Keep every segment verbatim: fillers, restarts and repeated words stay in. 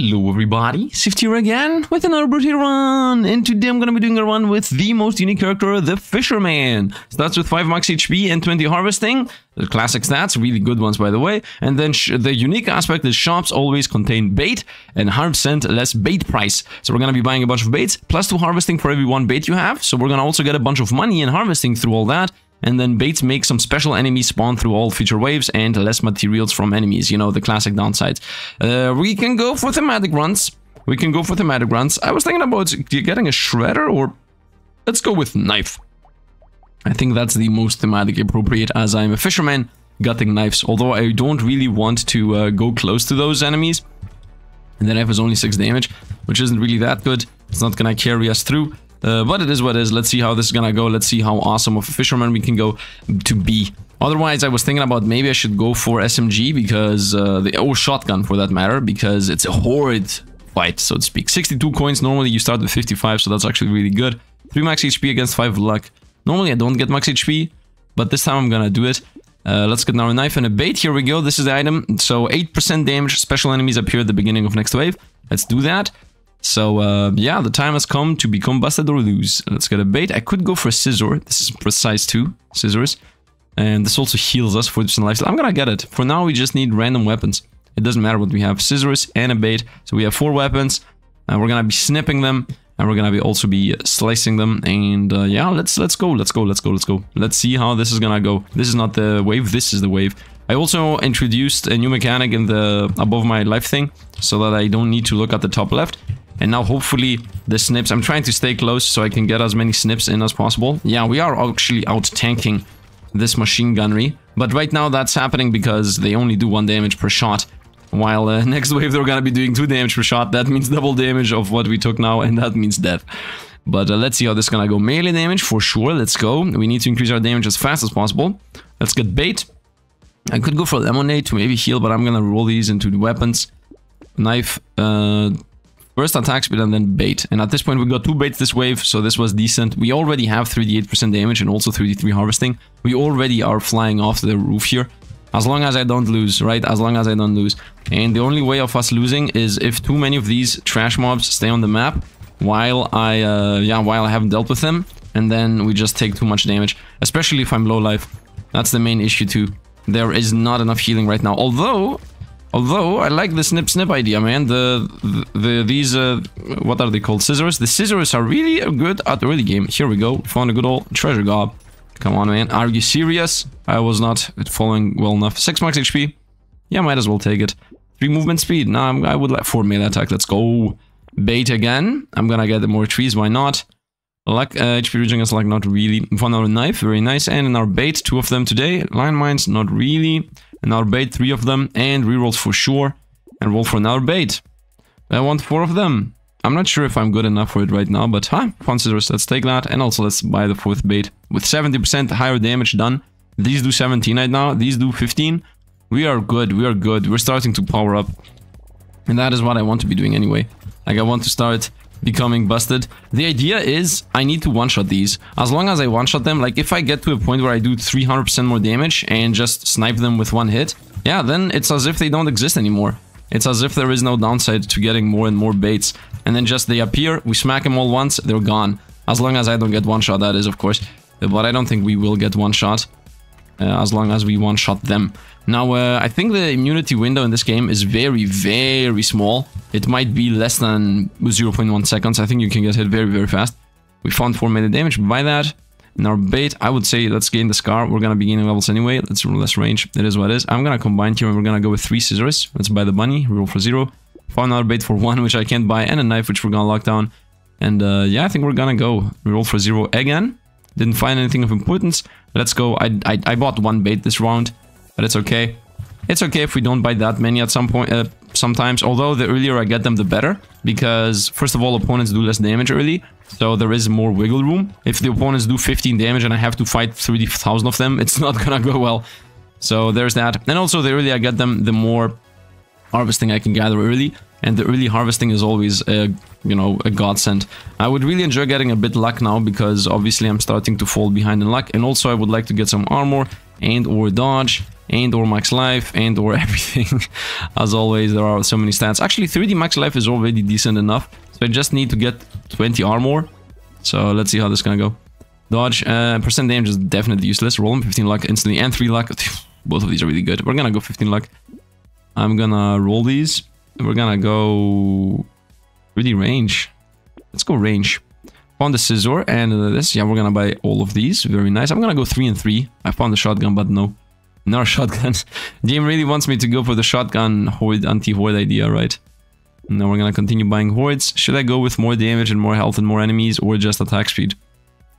Hello everybody, Sifd here again with another Bruty run, and today I'm gonna be doing a run with the most unique character, the Fisherman. Starts with five max H P and twenty harvesting, the classic stats, really good ones by the way, and then sh the unique aspect is shops always contain bait and one hundred percent less bait price. So we're gonna be buying a bunch of baits, plus two harvesting for every one bait you have, so we're gonna also get a bunch of money and harvesting through all that. And then baits make some special enemies spawn through all feature waves and less materials from enemies, you know, the classic downsides. Uh, we can go for thematic runs. We can go for thematic runs. I was thinking about getting a shredder, or let's go with knife. I think that's the most thematic appropriate, as I'm a fisherman gutting knives, although I don't really want to uh, go close to those enemies. And the knife is only six damage, which isn't really that good. It's not gonna carry us through. Uh, but it is what it is. Let's see how this is gonna go. Let's see how awesome of a fisherman we can go to be. Otherwise, I was thinking about maybe I should go for S M G because uh, the or shotgun for that matter, because it's a horrid fight, so to speak. sixty-two coins. Normally you start with fifty-five, so that's actually really good. three max H P against five luck. Normally I don't get max H P, but this time I'm gonna do it. Uh, let's get now a knife and a bait. Here we go. This is the item. So eight percent damage. Special enemies appear at the beginning of next wave. Let's do that. So, uh, yeah, the time has come to become busted or lose. Let's get a bait. I could go for a scissor. This is precise too. Scissors. And this also heals us for this lifesteal. I'm gonna get it. For now, we just need random weapons. It doesn't matter what we have. Scissors and a bait. So we have four weapons. And we're gonna be snipping them. And we're gonna be also be slicing them. And, uh, yeah, let's let's go. Let's go. Let's go. Let's go. Let's see how this is gonna go. This is not the wave. This is the wave. I also introduced a new mechanic in the above my life thing, so that I don't need to look at the top left. And now hopefully the snips, I'm trying to stay close so I can get as many snips in as possible. Yeah, we are actually out tanking this machine gunnery. But right now that's happening because they only do one damage per shot. While uh, next wave they're gonna be doing two damage per shot. That means double damage of what we took now, and that means death. But uh, let's see how this is gonna go. Melee damage for sure, let's go. We need to increase our damage as fast as possible. Let's get bait. I could go for lemonade to maybe heal, but I'm gonna roll these into the weapons. Knife. Uh... First attack speed and then bait. And at this point we got two baits this wave, so this was decent. We already have thirty-eight percent damage and also thirty-three harvesting. We already are flying off the roof here. As long as I don't lose, right? As long as I don't lose. And the only way of us losing is if too many of these trash mobs stay on the map while I, uh, yeah, while I haven't dealt with them. And then we just take too much damage, especially if I'm low life. That's the main issue too. There is not enough healing right now, although... Although, I like the snip-snip idea, man. The, the, the these, uh, what are they called? Scissors? The scissors are really good at early game. Here we go. Found a good old treasure gob. Come on, man. Are you serious? I was not following well enough. six max H P. Yeah, might as well take it. three movement speed. Nah, I'm, I would like four melee attack. Let's go. Bait again. I'm gonna get more trees. Why not? Luck, uh, H P reaching is like not really. Found our knife. Very nice. And in our bait, two of them today. Line mines, not really. Another bait, three of them, and rerolls for sure, and roll for another bait. I want four of them. I'm not sure if I'm good enough for it right now, but huh, fun scissors, let's take that, and also let's buy the fourth bait. With seventy percent higher damage done, these do seventeen right now, these do fifteen. We are good, we are good, we're starting to power up. And that is what I want to be doing anyway. Like, I want to start becoming busted. The idea is I need to one-shot these. As long as I one-shot them, like if I get to a point where I do three hundred percent more damage and just snipe them with one hit, yeah, then it's as if they don't exist anymore. It's as if there is no downside to getting more and more baits. And then just they appear, we smack them all once, they're gone. As long as I don't get one-shot, that is, of course. But I don't think we will get one-shot. Uh, as long as we one-shot them. Now, uh, I think the immunity window in this game is very, very small. It might be less than zero point one seconds. I think you can get hit very, very fast. We found four melee damage by that. In our bait, I would say let's gain the scar. We're gonna be gaining levels anyway. Let's roll less range. It is what it is. I'm gonna combine here and we're gonna go with three scissors. Let's buy the bunny. Roll for zero. Found another bait for one, which I can't buy, and a knife, which we're gonna lock down. And uh, yeah, I think we're gonna go. We roll for zero again. Didn't find anything of importance. Let's go. I, I I bought one bait this round, but it's okay. It's okay if we don't buy that many at some point. Uh, sometimes, although the earlier I get them, the better, because first of all, opponents do less damage early, so there is more wiggle room. If the opponents do fifteen damage and I have to fight thirty thousand of them, it's not gonna go well. So there's that. And also, the earlier I get them, the more harvesting I can gather early, and the early harvesting is always a, you know, a godsend. I would really enjoy getting a bit luck now, because obviously I'm starting to fall behind in luck, and also I would like to get some armor and or dodge and or max life and or everything. As always, there are so many stats. Actually, three D max life is already decent enough, so I just need to get twenty armor. So let's see how this is gonna go. Dodge, uh, percent damage is definitely useless. Roll him fifteen luck instantly and three luck. Both of these are really good. We're gonna go fifteen luck. I'm gonna roll these. We're gonna go really range. Let's go range. Found the scissor and uh, this. Yeah, we're gonna buy all of these. Very nice. I'm gonna go three and three. I found the shotgun, but no, not shotgun. Game really wants me to go for the shotgun horde, anti-horde idea, right? Now we're gonna continue buying hordes. Should I go with more damage and more health and more enemies, or just attack speed?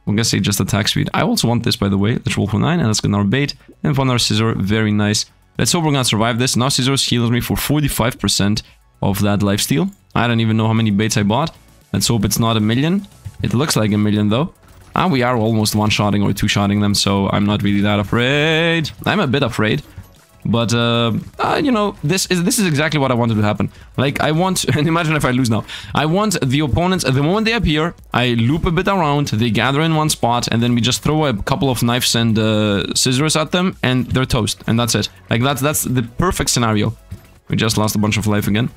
I'm gonna say just attack speed. I also want this, by the way. Let's roll for nine and let's get our bait and find our scissor. Very nice. Let's hope we're gonna survive this. Now scissors heals me for forty-five percent of that lifesteal. I don't even know how many baits I bought. Let's hope it's not a million. It looks like a million though. And we are almost one-shotting or two-shotting them, so I'm not really that afraid. I'm a bit afraid. But, uh, uh, you know, this is this is exactly what I wanted to happen. Like, I want... And imagine if I lose now. I want the opponents... The moment they appear, I loop a bit around, they gather in one spot, and then we just throw a couple of knives and uh, scissors at them, and they're toast. And that's it. Like, that's, that's the perfect scenario. We just lost a bunch of life again.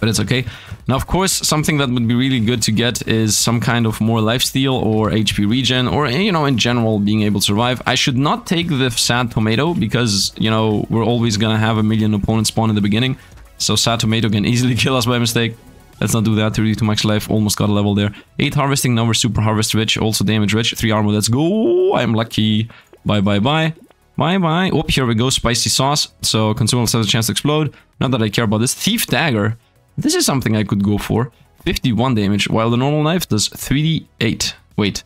But it's okay. Now, of course, something that would be really good to get is some kind of more lifesteal or H P regen or, you know, in general, being able to survive. I should not take the sad tomato because, you know, we're always going to have a million opponents spawn in the beginning. So sad tomato can easily kill us by mistake. Let's not do that. thirty-two max life. Almost got a level there. eight harvesting. Now we're super harvest rich. Also damage rich. three armor. Let's go. I'm lucky. Bye, bye, bye. Bye, bye. Oh, here we go. Spicy sauce. So consumables has a chance to explode. Not that I care about this. Thief dagger. This is something I could go for. fifty-one damage, while the normal knife does three D eight. Wait.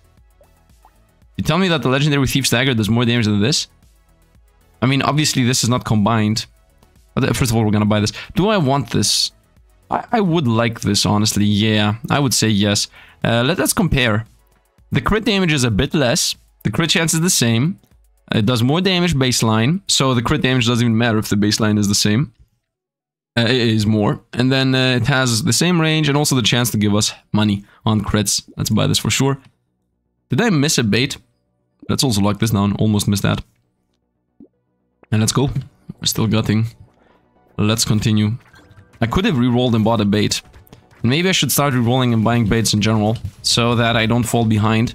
You tell me that the legendary Thief's Dagger does more damage than this? I mean, obviously this is not combined. But first of all, we're gonna buy this. Do I want this? I, I would like this, honestly. Yeah, I would say yes. Uh, let, let's compare. The crit damage is a bit less. The crit chance is the same. It does more damage baseline. So the crit damage doesn't even matter if the baseline is the same. Uh, it is more, and then uh, it has the same range and also the chance to give us money on crits. Let's buy this for sure. Did I miss a bait? Let's also lock this down. Almost missed that. And let's go. We're still gutting. Let's continue. I could have rerolled and bought a bait. Maybe I should start rerolling and buying baits in general so that I don't fall behind,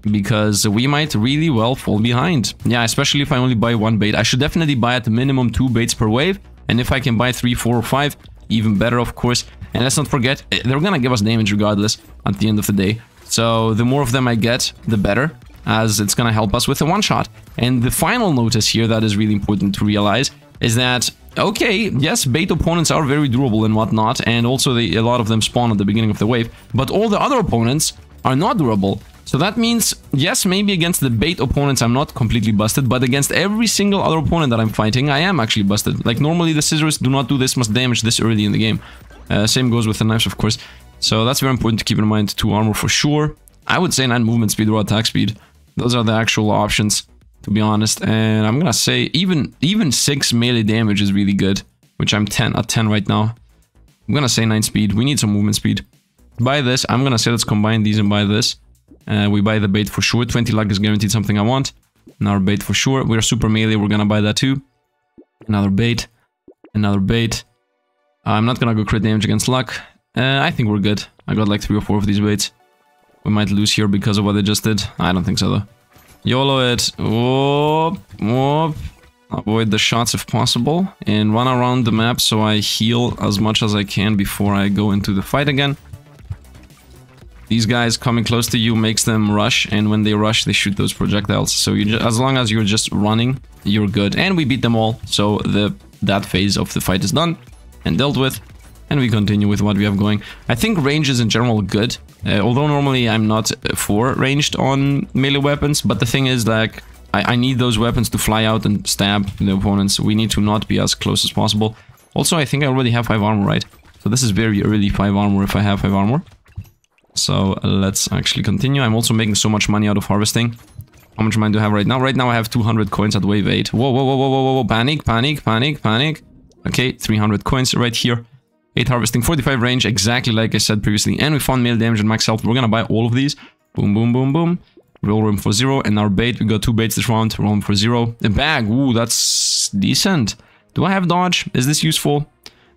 because we might really well fall behind. Yeah, especially if I only buy one bait. I should definitely buy at the minimum two baits per wave. And if I can buy three, four, or five, even better, of course. And let's not forget, they're gonna give us damage regardless at the end of the day. So the more of them I get, the better, as it's gonna help us with a one-shot. And the final notice here that is really important to realize is that, okay, yes, bait opponents are very durable and whatnot, and also they, a lot of them spawn at the beginning of the wave, but all the other opponents are not durable. So that means, yes, maybe against the bait opponents I'm not completely busted, but against every single other opponent that I'm fighting, I am actually busted. Like, normally the scissors do not do this much damage this early in the game. Uh, same goes with the knives, of course. So that's very important to keep in mind. two armor for sure. I would say nine movement speed or attack speed. Those are the actual options, to be honest. And I'm gonna say even even six melee damage is really good, which I'm ten at ten right now. I'm gonna say nine speed. We need some movement speed. Buy this. I'm gonna say let's combine these and buy this. Uh, we buy the bait for sure. twenty luck is guaranteed something I want. Another bait for sure. We're super melee. We're gonna buy that too. Another bait. Another bait. Uh, I'm not gonna go crit damage against luck. Uh, I think we're good. I got like three or four of these baits. We might lose here because of what they just did. I don't think so though. YOLO it. Whoop. Whoop. Avoid the shots if possible. And run around the map so I heal as much as I can before I go into the fight again. These guys coming close to you makes them rush, and when they rush, they shoot those projectiles. So you just, as long as you're just running, you're good. And we beat them all, so the that phase of the fight is done and dealt with, and we continue with what we have going. I think range is in general good, uh, although normally I'm not for ranged on melee weapons, but the thing is, like, I, I need those weapons to fly out and stab the opponents. We need to not be as close as possible. Also, I think I already have five armor, right? So this is very early five armor if I have five armor. So let's actually continue. I'm also making so much money out of harvesting. How much money do I have right now? Right now I have two hundred coins at wave eight. Whoa, whoa, whoa, whoa, whoa, whoa, panic, panic, panic, panic. Okay, three hundred coins right here. eight harvesting, forty-five range, exactly like I said previously. And we found melee damage and max health. We're gonna buy all of these. Boom, boom, boom, boom. We'll roam for zero, and our bait, we got two baits this round, roam for zero. The bag, ooh, that's decent. Do I have dodge? Is this useful?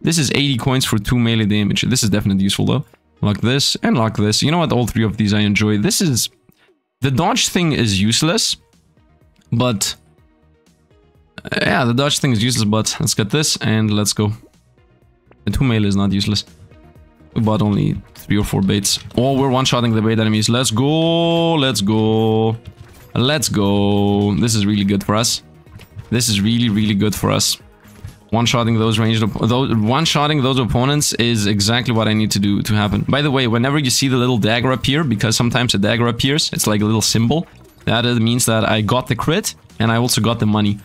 This is eighty coins for two melee damage. This is definitely useful though. Lock this, and lock this. You know what, all three of these I enjoy. This is... The dodge thing is useless, but... Yeah, the dodge thing is useless, but let's get this, and let's go. The two melee is not useless. We bought only three or four baits. Oh, we're one-shotting the bait enemies. Let's go, let's go, let's go. This is really good for us. This is really, really good for us. One-shotting those ranged, those one-shotting those opponents is exactly what I need to do to happen. By the way, whenever you see the little dagger appear, because sometimes a dagger appears, it's like a little symbol. That means that I got the crit and I also got the money.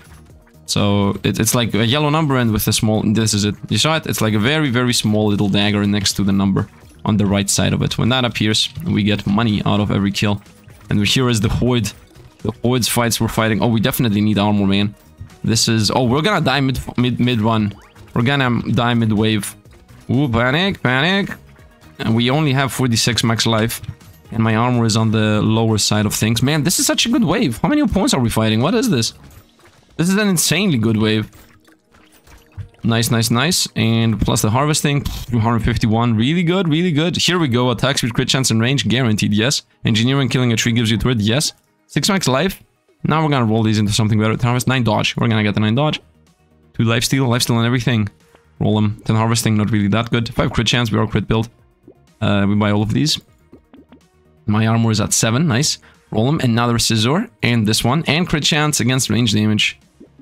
So it, it's like a yellow number and with a small. This is it. You saw it. It's like a very, very small little dagger next to the number on the right side of it. When that appears, we get money out of every kill. And here is the horde. The horde's fights we're fighting. Oh, we definitely need armor, man. This is... Oh, we're gonna die mid, mid, mid run. We're gonna die mid wave. Ooh, panic, panic. And we only have forty-six max life. And my armor is on the lower side of things. Man, this is such a good wave. How many opponents are we fighting? What is this? This is an insanely good wave. Nice, nice, nice. And plus the harvesting. two hundred fifty-one. Really good, really good. Here we go. Attack speed, crit chance, and range. Guaranteed, yes. Engineering, killing a tree gives you turret, yes. six max life. Now we're gonna roll these into something better. ten harvest, nine dodge. We're gonna get the nine dodge. two lifesteal, lifesteal and everything. Roll them. ten harvesting, not really that good. five crit chance, we are crit build. Uh, we buy all of these. My armor is at seven, nice. Roll them, another scissor, and this one. And crit chance against range damage.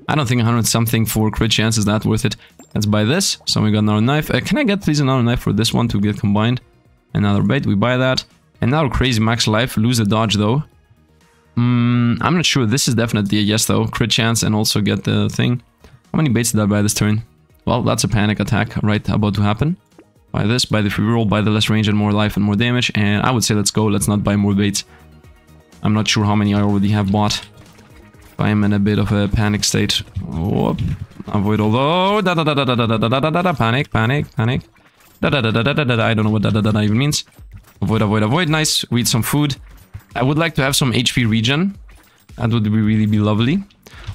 I don't think one hundred something for crit chance is that worth it. Let's buy this. So we got another knife. Uh, can I get please another knife for this one to get combined? Another bait, we buy that. Another crazy max life, lose the dodge though. Mm, I'm not sure. This is definitely a yes though. Crit chance and also get the thing. How many baits did I buy this turn? Well, that's a panic attack right about to happen. Buy this, buy the free roll, buy the less range and more life and more damage. And I would say let's go. Let's not buy more baits. I'm not sure how many I already have bought. If I'm in a bit of a panic state. Oh, avoid all those. Da da da da da da da da da da da. Panic, panic, panic. Da da da da da da da da. I don't know what da da da da even means. Avoid, avoid, avoid. Nice. We eat some food. I would like to have some H P regen. That would be really be lovely.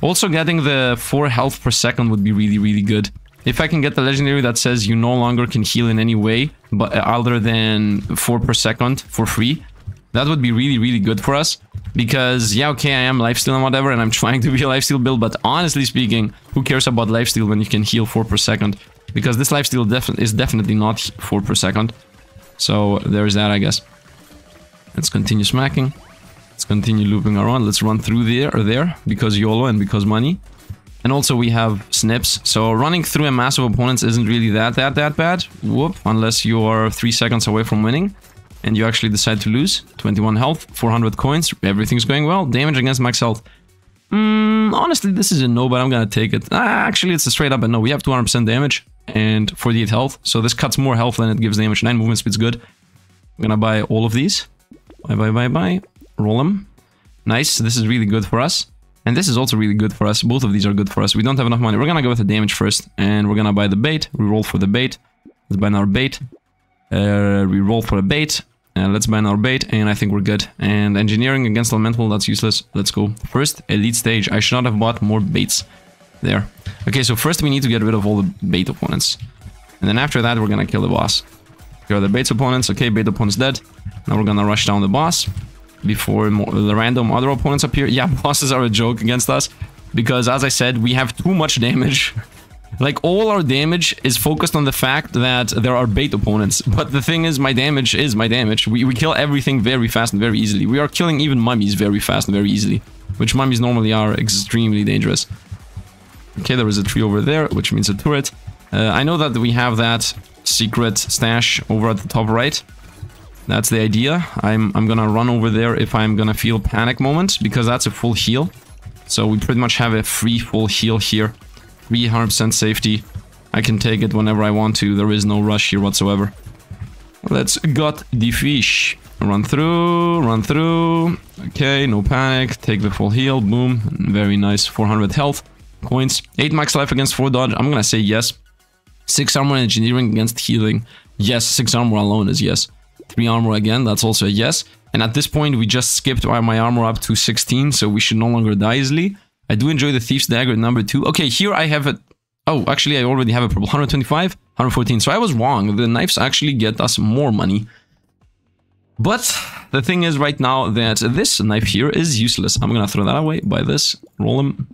Also getting the four health per second would be really, really good. If I can get the legendary that says you no longer can heal in any way, but other than four per second for free, that would be really, really good for us. Because, yeah, okay, I am lifesteal and whatever, and I'm trying to be a lifesteal build, but honestly speaking, who cares about lifesteal when you can heal four per second? Because this lifesteal def is definitely not four per second. So there's that, I guess. Let's continue smacking. Let's continue looping around. Let's run through there or there because YOLO and because money. And also we have snips. So running through a mass of opponents isn't really that, that, that bad. Whoop. Unless you are three seconds away from winning and you actually decide to lose. twenty-one health, four hundred coins. Everything's going well. Damage against max health. Mm, honestly, this is a no, but I'm going to take it. Ah, actually, it's a straight up a no. We have two hundred percent damage and forty-eight health. So this cuts more health than it gives damage. nine movement speed's good. I'm going to buy all of these. Bye, bye, bye, bye. Roll them. Nice. This is really good for us. And this is also really good for us. Both of these are good for us. We don't have enough money. We're gonna go with the damage first. And we're gonna buy the bait. We roll for the bait. Let's buy another bait. Uh, we roll for a bait. And let's buy another bait. And I think we're good. And engineering against elemental, that's useless. Let's go. First, elite stage. I should not have bought more baits. There. Okay, so first we need to get rid of all the bait opponents. And then after that, we're gonna kill the boss. Here are the bait's opponents. Okay, bait opponent's dead. Now we're gonna rush down the boss before more, the random other opponents appear. Yeah, bosses are a joke against us because, as I said, we have too much damage. Like, all our damage is focused on the fact that there are bait opponents. But the thing is, my damage is my damage. We, we kill everything very fast and very easily. We are killing even mummies very fast and very easily, which mummies normally are extremely dangerous. Okay, there is a tree over there, which means a turret. Uh, I know that we have that secret stash over at the top right. That's the idea. I'm, I'm gonna run over there if I'm gonna feel panic moment, because that's a full heal. So we pretty much have a free full heal here. three hundred percent safety. I can take it whenever I want to. There is no rush here whatsoever. Let's gut the fish. Run through, run through. Okay, no panic. Take the full heal. Boom. Very nice. four hundred health. Coins. eight max life against four dodge. I'm gonna say yes. six armor engineering against healing. Yes, six armor alone is yes. three armor again, that's also a yes. And at this point, we just skipped my armor up to sixteen, so we should no longer die easily. I do enjoy the Thief's Dagger number two. Okay, here I have it. Oh, actually, I already have a problem. one twenty-five, one fourteen. So I was wrong. The knives actually get us more money. But the thing is right now that this knife here is useless. I'm going to throw that away by this. Roll him.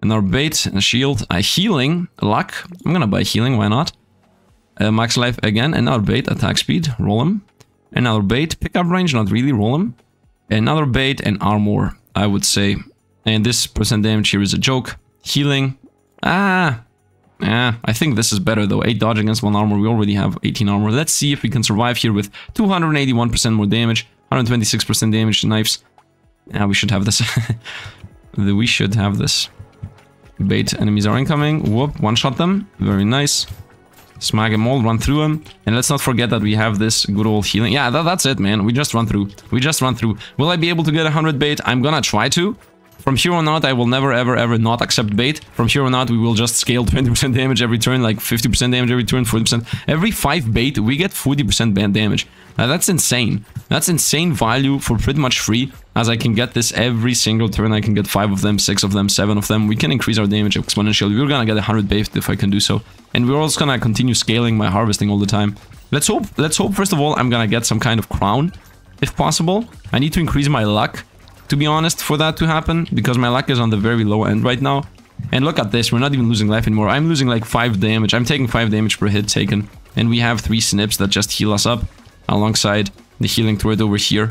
And our bait, a shield, a healing, luck. I'm going to buy healing, why not? Uh, max life again, and our bait, attack speed, roll him. Another bait, pickup range, not really, roll him. Another bait and armor, I would say. And this percent damage here is a joke. Healing. Ah, yeah, I think this is better though. eight dodge against one armor. We already have eighteen armor. Let's see if we can survive here with two hundred eighty-one percent more damage, one hundred twenty-six percent damage to knives. Yeah, we should have this. We should have this. Bait enemies are incoming. Whoop, one-shot them. Very nice. Smack them all, run through them. And let's not forget that we have this good old healing. Yeah, that, that's it, man. We just run through. We just run through. Will I be able to get one hundred bait? I'm gonna try to. From here on out, I will never, ever, ever not accept bait. From here on out, we will just scale twenty percent damage every turn, like fifty percent damage every turn, forty percent. Every five bait, we get forty percent band damage. Now, that's insane. That's insane value for pretty much free, as I can get this every single turn. I can get five of them, six of them, seven of them. We can increase our damage exponentially. We're gonna get one hundred bait if I can do so. And we're also gonna continue scaling my harvesting all the time. Let's hope, let's hope, first of all, I'm gonna get some kind of crown, if possible. I need to increase my luck, to be honest, for that to happen, because my luck is on the very low end right now. And look at this, we're not even losing life anymore. I'm losing like five damage. I'm taking five damage per hit taken, and we have three snips that just heal us up alongside the healing turret over here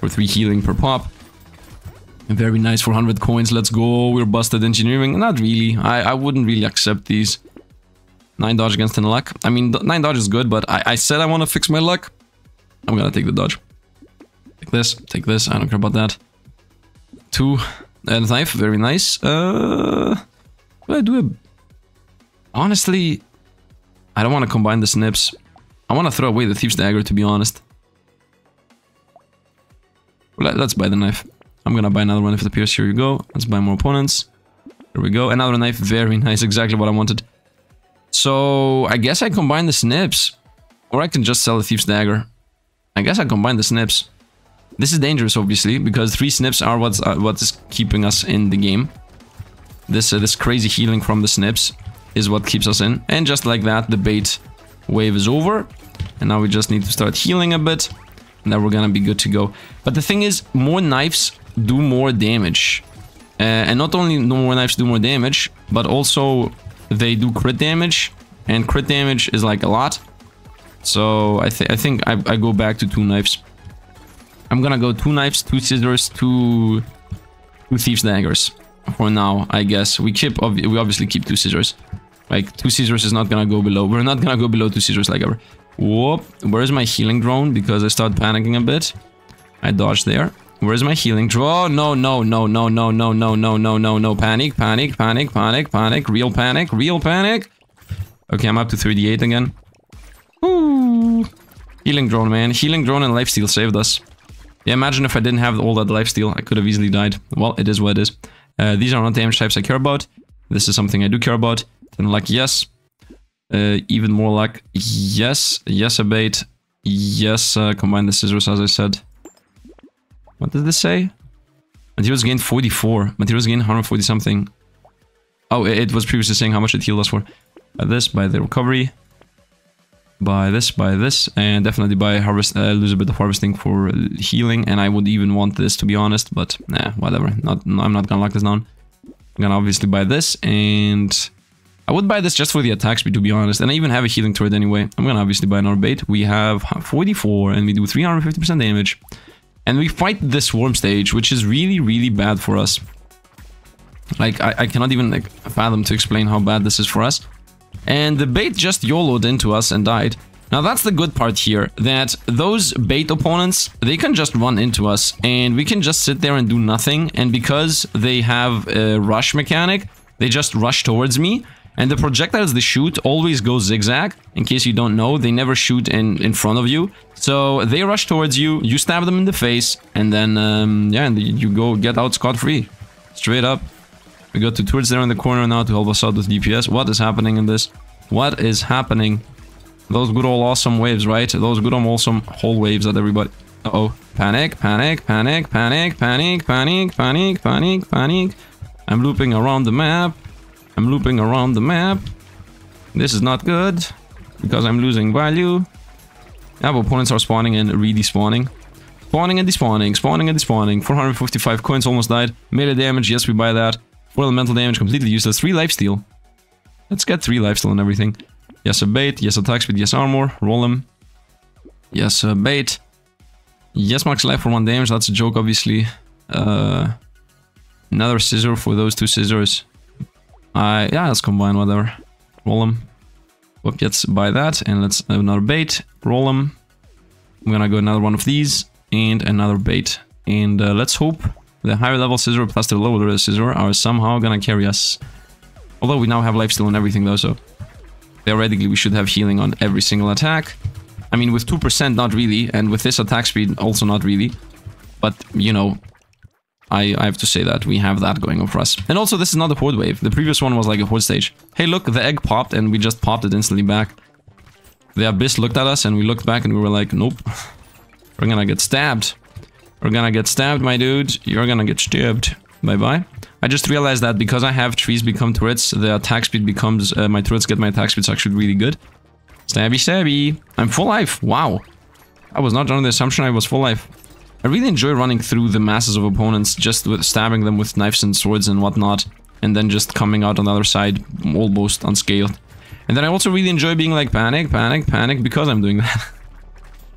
for three healing per pop. Very nice. Four hundred coins, let's go. We're busted engineering. Not really. I, I wouldn't really accept these. Nine dodge against ten luck. I mean, nine dodge is good, but I, I said I want to fix my luck. I'm gonna take the dodge. Take this, take this, I don't care about that. Two and uh, knife, very nice. Uh, I do a... Honestly, I don't want to combine the snips. I want to throw away the Thief's Dagger, to be honest. Let's buy the knife. I'm gonna buy another one if it appears. Here you go. Let's buy more opponents. There we go. Another knife, very nice. Exactly what I wanted. So I guess I combine the snips, or I can just sell the Thief's Dagger. I guess I combine the snips. This is dangerous, obviously, because three snips are what's uh, what is keeping us in the game. This uh, this crazy healing from the snips is what keeps us in. And just like that, the bait wave is over. And now we just need to start healing a bit. And then we're gonna be good to go. But the thing is, more knives do more damage. Uh, and not only no more knives do more damage, but also they do crit damage. And crit damage is like a lot. So I, th I think I, I go back to two knives. I'm gonna go two knives, two scissors, two, two Thief's Daggers for now, I guess. We keep, obvi we obviously keep two scissors. Like, two scissors is not gonna go below. We're not gonna go below two scissors like ever. Whoop. Where's my healing drone? Because I start panicking a bit. I dodged there. Where's my healing drone? Oh, no, no, no, no, no, no, no, no, no, no, no. Panic, panic, panic, panic, panic. Real panic, real panic. Okay, I'm up to thirty-eight again. Ooh. Healing drone, man. Healing drone and lifesteal saved us. Yeah, imagine if I didn't have all that lifesteal, I could have easily died. Well, it is what it is. Uh, these are not damage types I care about. This is something I do care about. And luck, yes. Uh, even more luck, yes. Yes, a bait. Yes, uh, combine the scissors, as I said. What did this say? Materials gained forty-four. Materials gained one hundred forty something. Oh, it was previously saying how much it healed us for. By this, by the recovery. Buy this, buy this, and definitely buy harvest, uh, lose a bit of harvesting for healing, and I would even want this, to be honest, but nah, whatever. Not, no, I'm not gonna lock this down. I'm gonna obviously buy this, and I would buy this just for the attack speed, to be honest, and I even have a healing turret anyway. I'm gonna obviously buy another bait. We have forty-four, and we do three hundred fifty percent damage, and we fight this worm stage, which is really, really bad for us. Like, I, I cannot even like fathom to explain how bad this is for us. And the bait just YOLO'd into us and died. Now that's the good part here, that those bait opponents, they can just run into us and we can just sit there and do nothing. And because they have a rush mechanic, they just rush towards me. And the projectiles they shoot always go zigzag. In case you don't know, they never shoot in, in front of you. So they rush towards you, you stab them in the face, and then, um, yeah, and you go get out scot-free. Straight up. We got two turrets there in the corner now to help us out with D P S. What is happening in this? What is happening? Those good old awesome waves, right? Those good old awesome whole waves that everybody Uh-oh. Panic, panic, panic, panic, panic, panic, panic, panic, panic. I'm looping around the map. I'm looping around the map. This is not good because I'm losing value. Our opponents are spawning and re-despawning. Spawning and despawning, spawning and despawning. four hundred fifty-five coins, almost died. Melee damage, yes, we buy that. four elemental damage, completely useless. three lifesteal. Let's get three lifesteal and everything. Yes, a bait. Yes, attack speed. Yes, armor. Roll him. Yes, a bait. Yes, max life for one damage. That's a joke, obviously. Uh, another scissor for those two scissors. I yeah, let's combine, whatever. Roll him. Whoop, let's buy that. And let's have another bait. Roll him. I'm gonna go another one of these. And another bait. And uh, let's hope the higher level scissor plus the lower level scissor are somehow gonna carry us. Although we now have lifesteal and everything though, so theoretically we should have healing on every single attack. I mean, with two percent, not really. And with this attack speed, also not really. But, you know, I, I have to say that we have that going on for us. And also, this is not a horde wave. The previous one was like a horde stage. Hey, look, the egg popped and we just popped it instantly back. The abyss looked at us and we looked back and we were like, nope. We're gonna get stabbed. We're gonna get stabbed, my dude. You're gonna get stabbed. Bye-bye. I just realized that because I have trees become turrets, the attack speed becomes... Uh, my turrets get my attack speed, so actually really good. Stabby, stabby. I'm full life. Wow. I was not under the assumption I was full life. I really enjoy running through the masses of opponents, just with stabbing them with knives and swords and whatnot, and then just coming out on the other side, almost unscathed. And then I also really enjoy being like, panic, panic, panic, because I'm doing that.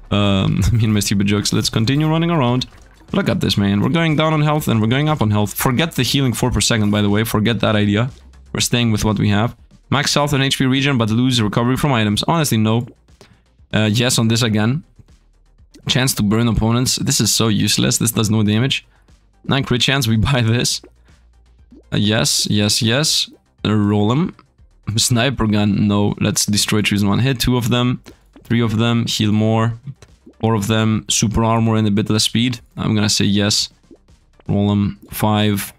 um, I mean, my stupid jokes. Let's continue running around. Look at this, man. We're going down on health and we're going up on health. Forget the healing four per second, by the way. Forget that idea. We're staying with what we have. Max health and H P regen, but lose recovery from items. Honestly, no. Uh, yes, on this again. Chance to burn opponents. This is so useless. This does no damage. nine crit chance. We buy this. Uh, yes, yes, yes. Uh, roll them. Sniper gun. No. Let's destroy trees in one hit. two of them. three of them. Heal more. four of them. Super armor and a bit less speed. I'm gonna say yes. Roll them. five.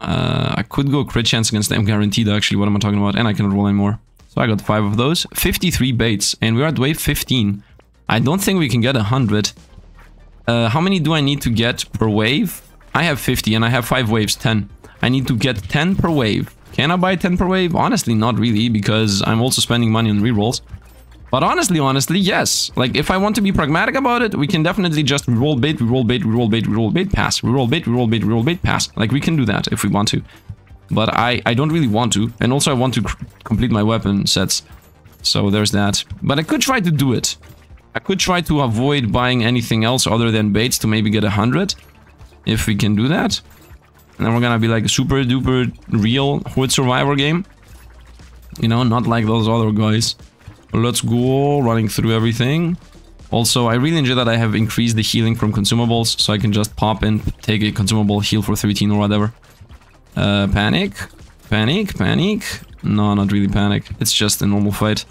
Uh, I could go crit chance against them, guaranteed actually, what am I talking about, and I cannot roll anymore. So I got five of those, fifty-three baits, and we're at wave fifteen. I don't think we can get one hundred. Uh, how many do I need to get per wave? I have fifty and I have five waves, ten. I need to get ten per wave. Can I buy ten per wave? Honestly, not really, because I'm also spending money on rerolls. But honestly, honestly, yes. Like, if I want to be pragmatic about it, we can definitely just reroll bait, reroll bait, reroll bait, reroll bait, pass. Reroll bait, reroll bait, reroll bait, pass. Like, we can do that if we want to. But I, I don't really want to. And also, I want to complete my weapon sets. So, there's that. But I could try to do it. I could try to avoid buying anything else other than baits to maybe get one hundred. If we can do that. And then we're gonna be like a super duper real horde survivor game. You know, not like those other guys. Let's go, running through everything. Also, I really enjoy that I have increased the healing from consumables, so I can just pop in, take a consumable, heal for thirteen or whatever. Uh, panic, panic, panic. No, not really panic. It's just a normal fight.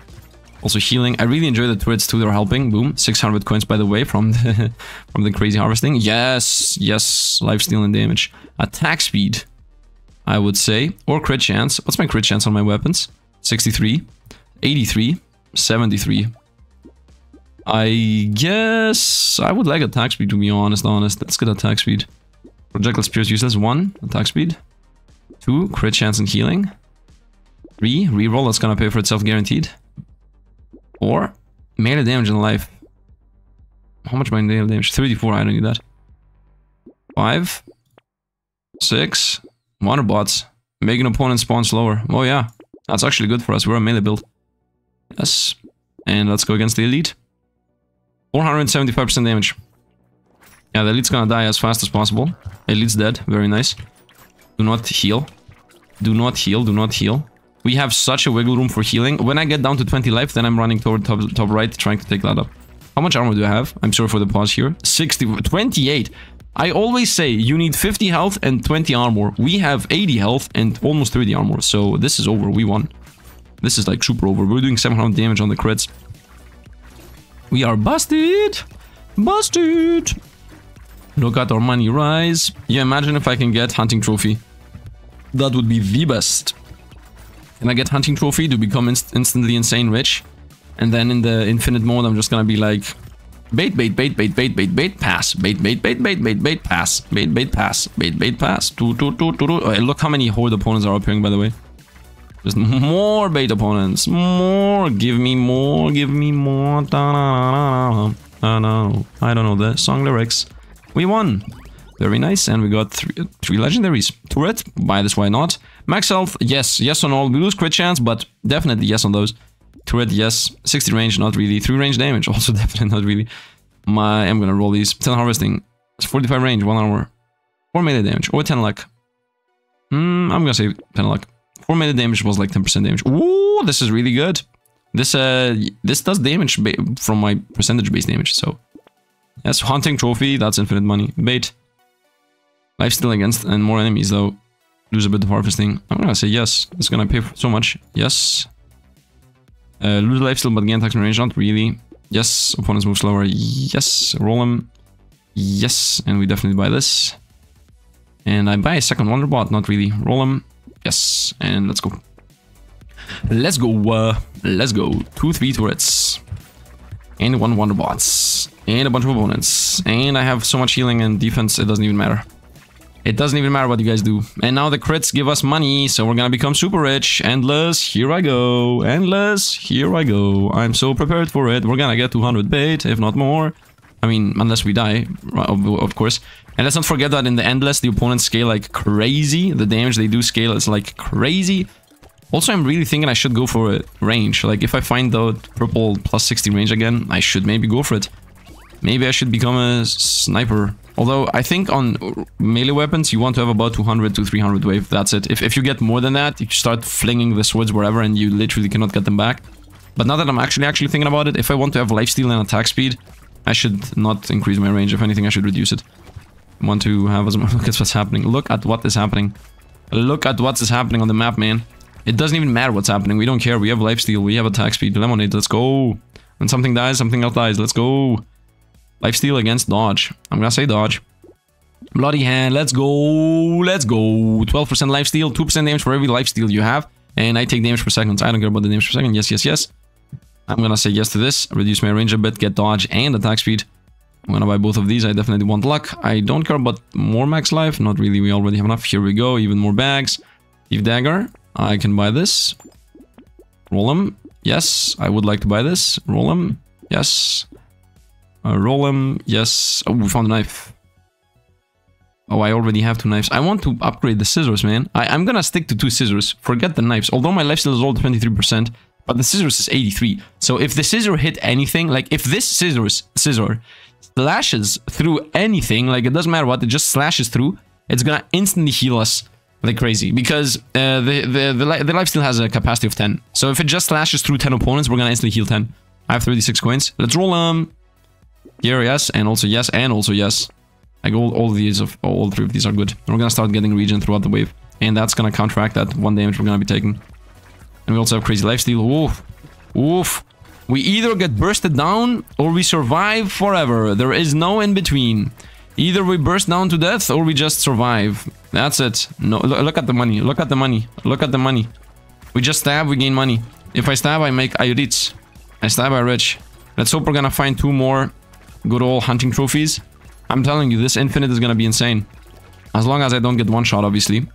Also healing. I really enjoy the turrets too, they're helping. Boom, six hundred coins by the way from the, from the crazy harvesting. Yes, yes, lifesteal and damage. Attack speed, I would say. Or crit chance. What's my crit chance on my weapons? sixty-three, eighty-three. seventy-three. I guess I would like attack speed, to be honest, honest. Let's get attack speed. Projectile spear is useless. one. Attack speed. two. Crit chance and healing. three. Reroll. That's gonna pay for itself, guaranteed. four. Melee damage and life. How much my melee damage? thirty-four. I don't need that. five. six. Water bots. Make an opponent spawn slower. Oh yeah. That's actually good for us. We're a melee build. Yes, and let's go against the elite. four hundred seventy-five percent damage. Yeah, the elite's gonna die as fast as possible. Elite's dead, very nice. Do not heal. Do not heal, do not heal. We have such a wiggle room for healing. When I get down to twenty life, then I'm running toward top, top right, trying to take that up. How much armor do I have? I'm sorry for the pause here. sixty, twenty-eight. I always say you need fifty health and twenty armor. We have eighty health and almost thirty armor, so this is over, we won. This is like super over. We're doing seven hundred damage on the crits. We are busted! Busted! Look at our money rise. Yeah, imagine if I can get hunting trophy. That would be the best. Can I get hunting trophy to become inst instantly insane rich? And then in the infinite mode, I'm just gonna be like... Bait, bait, bait, bait, bait, bait, bait, pass. Bait, bait, bait, bait, bait, bait, pass. Bait, bait, pass. Bait, bait, pass. Do, do, do, do, do. Hey, look how many horde opponents are appearing, by the way. Just more bait opponents. More. Give me more. Give me more. Da, da, da, da, da. I know. I don't know the song lyrics. We won. Very nice. And we got three, three legendaries. Turret. Buy this. Why not? Max health. Yes. Yes on all. We lose crit chance, but definitely yes on those. Turret, yes. sixty range, not really. three range damage, also definitely not really. My, I'm gonna roll these. ten harvesting. It's forty-five range, one hour. four melee damage, or ten luck. Hmm, I'm gonna say ten luck. four melee damage was like ten percent damage. Ooh, this is really good. This uh, this does damage from my percentage-based damage, so... Yes, hunting trophy, that's infinite money. Bait. Lifesteal against and more enemies, though. Lose a bit of harvesting. I'm gonna say yes. It's gonna pay for so much. Yes. Uh, lose lifesteal, but gain attacks in range, not really. Yes, opponents move slower. Yes, roll him. Yes, and we definitely buy this. And I buy a second Wonderbot, not really. Roll him. Yes, and let's go. Let's go. Uh, let's go. Two, three turrets. And one Wonderbots. And a bunch of opponents. And I have so much healing and defense, it doesn't even matter. It doesn't even matter what you guys do. And now the crits give us money, so we're gonna become super rich. Endless, here I go. Endless, here I go. I'm so prepared for it. We're gonna get two hundred bait, if not more. I mean, unless we die, of course. And let's not forget that in the Endless, the opponents scale like crazy. The damage they do scale is like crazy. Also, I'm really thinking I should go for a range. Like, if I find out purple plus sixty range again, I should maybe go for it. Maybe I should become a sniper. Although, I think on melee weapons, you want to have about two hundred to three hundred wave, that's it. If, if you get more than that, you start flinging the swords wherever and you literally cannot get them back. But now that I'm actually actually thinking about it, if I want to have lifesteal and attack speed, I should not increase my range. If anything, I should reduce it. I want to have as much... Look at what's happening. Look at what is happening. Look at what is happening on the map, man. It doesn't even matter what's happening. We don't care. We have lifesteal. We have attack speed. Lemonade, let's go. When something dies, something else dies. Let's go. Lifesteal against dodge. I'm gonna say dodge. Bloody hand. Let's go. Let's go. twelve percent lifesteal. two percent damage for every lifesteal you have. And I take damage per second. I don't care about the damage per second. Yes, yes, yes. I'm gonna say yes to this. Reduce my range a bit. Get dodge and attack speed. I'm gonna buy both of these. I definitely want luck. I don't care about more max life. Not really. We already have enough. Here we go. Even more bags. Thief dagger. I can buy this. Roll him. Yes. I would like to buy this. Roll him. Yes. Uh, roll him, yes. Oh, we found a knife. Oh, I already have two knives. I want to upgrade the scissors, man. I, I'm gonna stick to two scissors. Forget the knives. Although my lifesteal is all twenty-three percent, but the scissors is eighty-three. So if the scissor hit anything, like if this scissors scissor slashes through anything, like it doesn't matter what, it just slashes through, it's gonna instantly heal us like crazy. Because uh, the, the, the, li the lifesteal has a capacity of ten. So if it just slashes through ten opponents, we're gonna instantly heal ten. I have thirty-six coins. Let's roll him. Here, yes, and also yes, and also yes. I go all these of all three of these are good. We're gonna start getting regen throughout the wave, and that's gonna counteract that one damage we're gonna be taking. And we also have crazy lifesteal. Oof, oof. We either get bursted down or we survive forever. There is no in between. Either we burst down to death or we just survive. That's it. No, look at the money. Look at the money. Look at the money. We just stab, we gain money. If I stab, I make I rich. I stab, I rich. Let's hope we're gonna find two more. Good old hunting trophies. I'm telling you, this infinite is gonna be insane. As long as I don't get one shot, obviously.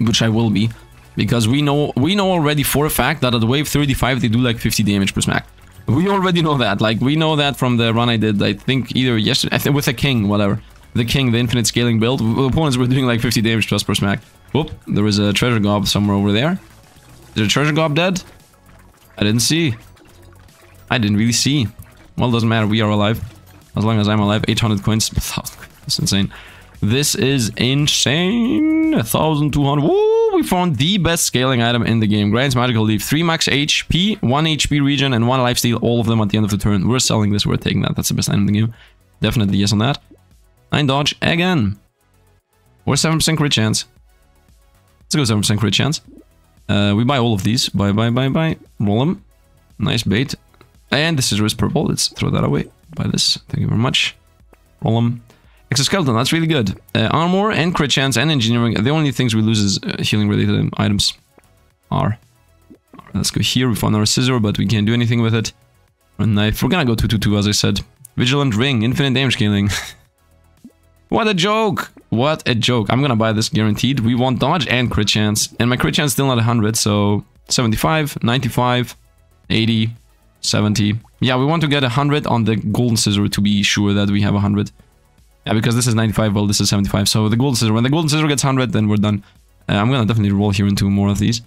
Which I will be. Because we know we know already for a fact that at wave thirty-five, they do like fifty damage per smack. We already know that. Like, we know that from the run I did, I think, either yesterday... I think with the king, whatever. The king, the infinite scaling build. Opponents were doing like fifty damage plus per smack. Whoop, there was a treasure gob somewhere over there. Is the treasure gob dead? I didn't see. I didn't really see. Well, it doesn't matter. We are alive. As long as I'm alive, eight hundred coins. That's insane. This is insane. one thousand two hundred. Woo! We found the best scaling item in the game. Grants Magical Leaf. three max H P, one H P regen, and one lifesteal. All of them at the end of the turn. We're selling this. We're taking that. That's the best item in the game. Definitely yes on that. nine dodge again. Or seven percent crit chance. Let's go seven percent crit chance. Uh, we buy all of these. Buy, buy, buy, buy. Roll them. Nice bait. And this is risk purple. Let's throw that away. Buy this. Thank you very much. Roll them. Exoskeleton. That's really good. Uh, armor and crit chance and engineering. The only things we lose is uh, healing related items. R. Let's go here. We found our scissor, but we can't do anything with it. A knife. We're gonna go two two two as I said. Vigilant Ring, infinite damage scaling. What a joke! What a joke. I'm gonna buy this guaranteed. We want dodge and crit chance. And my crit chance is still not one hundred, so... seventy-five, ninety-five, eighty, seventy. Yeah, we want to get one hundred on the golden scissor to be sure that we have one hundred. Yeah, because this is ninety-five, well, this is seventy-five. So the golden scissor, when the golden scissor gets one hundred, then we're done. Uh, I'm gonna definitely roll here into more of these.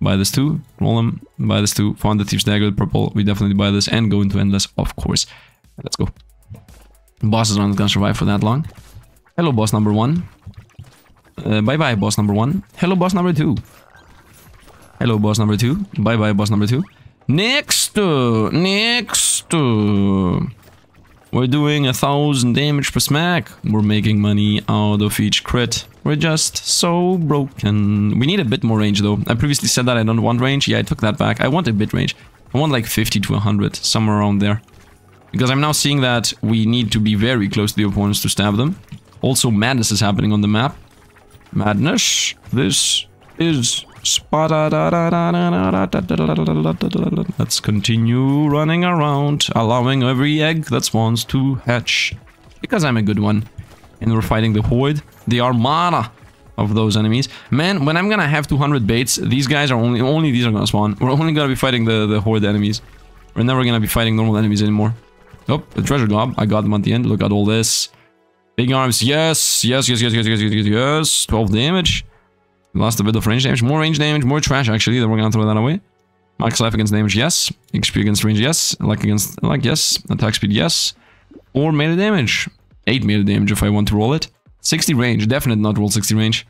Buy this too, roll them, buy this too. Found the Thief's Dagger, purple, we definitely buy this. And go into Endless, of course. Let's go. Bosses aren't gonna survive for that long. Hello, boss number one. Uh, bye-bye, boss number one. Hello, boss number two. Hello, boss number two. Bye-bye, boss number two. Next! Uh, next! Uh, we're doing a thousand damage per smack. We're making money out of each crit. We're just so broken. We need a bit more range, though. I previously said that I don't want range. Yeah, I took that back. I want a bit range. I want like fifty to one hundred, somewhere around there. Because I'm now seeing that we need to be very close to the opponents to stab them. Also, madness is happening on the map. Madness. This is... Let's continue running around, allowing every egg that spawns to hatch. Because I'm a good one. And we're fighting the horde, the armada of those enemies. Man, when I'm gonna have two hundred baits, these guys are only... Only these are gonna spawn. We're only gonna be fighting the, the horde enemies. We're never gonna be fighting normal enemies anymore. Oh, the treasure gob. I got them at the end. Look at all this. Big arms. Yes. Yes, yes, yes, yes, yes, yes, yes. twelve damage. Lost a bit of range damage. More range damage. More trash, actually. Then we're gonna throw that away. Max life against damage. Yes. X P against range. Yes. Luck against luck. Yes. Attack speed. Yes. Or melee damage. eight melee damage if I want to roll it. sixty range. Definitely not roll sixty range.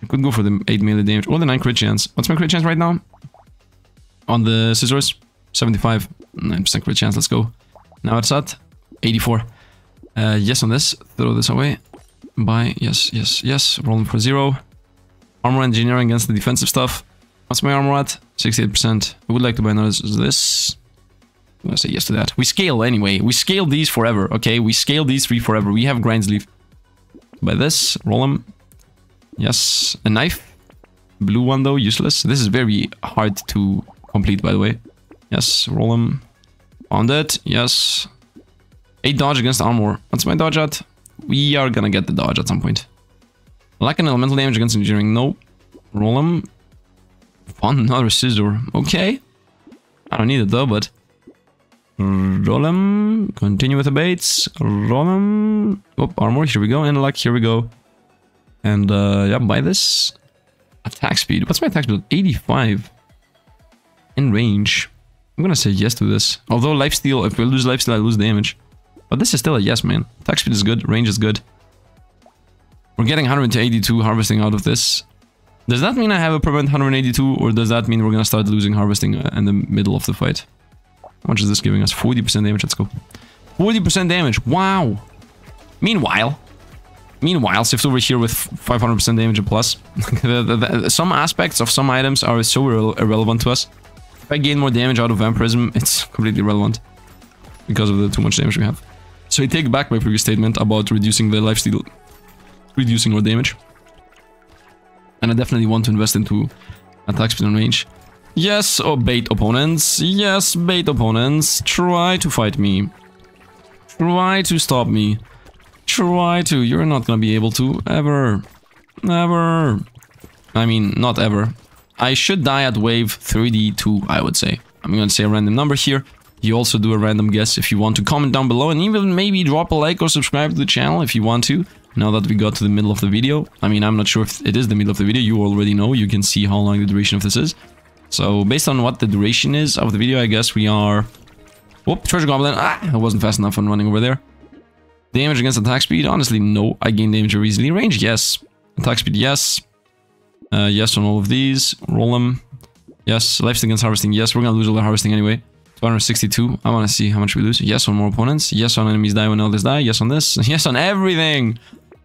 I could go for the eight melee damage. Or the nine crit chance. What's my crit chance right now? On the scissors. seventy-five, nine percent crit chance, let's go. Now it's at eighty-four. Uh, yes on this, throw this away. Buy, yes, yes, yes, rolling for zero. Armor engineering against the defensive stuff. What's my armor at? sixty-eight percent. I would like to buy another this. I'm gonna say yes to that. We scale anyway, we scale these forever, okay? We scale these three forever, we have Grindsleeve. Buy this, roll them. Yes, a knife. Blue one though, useless. This is very hard to complete, by the way. Yes, roll him. Found it. Yes. eight dodge against armor. What's my dodge at? We are gonna get the dodge at some point. Lack an elemental damage against engineering. No. Roll him. Found another scissor. Okay. I don't need it though, but... Roll him. Continue with the baits. Roll him. Oh, armor. Here we go. And luck. Here we go. And, uh, yeah, buy this. Attack speed. What's my attack speed? eighty-five. In range. I'm gonna say yes to this. Although lifesteal, if we lose lifesteal, I lose damage. But this is still a yes, man. Attack speed is good, range is good. We're getting one hundred eighty-two harvesting out of this. Does that mean I have a permanent one hundred eighty-two, or does that mean we're gonna start losing harvesting in the middle of the fight? How much is this giving us? forty percent damage, let's go. forty percent damage, wow! Meanwhile... Meanwhile, Sifd over here with five hundred percent damage and plus. the, the, the, some aspects of some items are so irre irrelevant to us. If I gain more damage out of Vampirism, it's completely irrelevant because of the too much damage we have. So I take back my previous statement about reducing the lifesteal, reducing our damage. And I definitely want to invest into attack speed and range. Yes, or bait opponents. Yes, bait opponents. Try to fight me. Try to stop me. Try to. You're not gonna be able to. Ever. Ever. I mean, not ever. I should die at wave three D two, I would say. I'm going to say a random number here. You also do a random guess if you want to. Comment down below and even maybe drop a like or subscribe to the channel if you want to. Now that we got to the middle of the video. I mean, I'm not sure if it is the middle of the video. You already know. You can see how long the duration of this is. So, based on what the duration is of the video, I guess we are... Whoop, treasure goblin. Ah, I wasn't fast enough on running over there. Damage against attack speed. Honestly, no. I gain damage very easily. Range, yes. Attack speed, yes. Uh, yes on all of these. Roll them. Yes. Lifesteal against harvesting. Yes. We're gonna lose all the harvesting anyway. two hundred sixty-two. I wanna see how much we lose. Yes on more opponents. Yes on enemies die when others die. Yes on this. Yes on everything.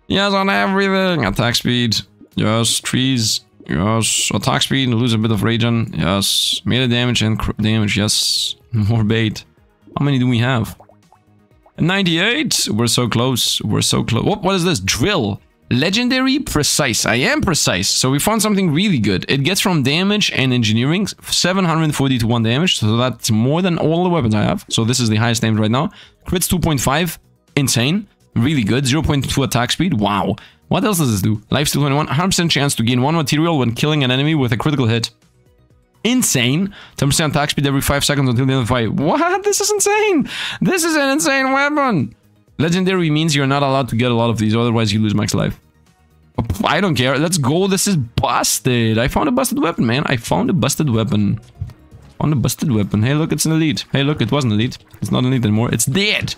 Yes on everything. Attack speed. Yes. Trees. Yes. Attack speed. Lose a bit of rage on. Yes. Melee damage and cr damage. Yes. More bait. How many do we have? ninety-eight. We're so close. We're so close. What? What is this? Drill. Legendary, precise. I am precise. So we found something really good. It gets from damage and engineering, seven hundred forty to one damage. So that's more than all the weapons I have. So this is the highest damage right now. Crits two point five. Insane. Really good. zero point two attack speed. Wow. What else does this do? Lifesteal twenty-one. one hundred percent chance to gain one material when killing an enemy with a critical hit. Insane. ten percent attack speed every five seconds until the end of the fight. What? This is insane. This is an insane weapon. Legendary means you're not allowed to get a lot of these, otherwise you lose max life. I don't care. Let's go. This is busted. I found a busted weapon, man. I found a busted weapon. Found a busted weapon. Hey, look, it's an elite. Hey, look, it wasn't elite. It's not elite anymore. It's dead.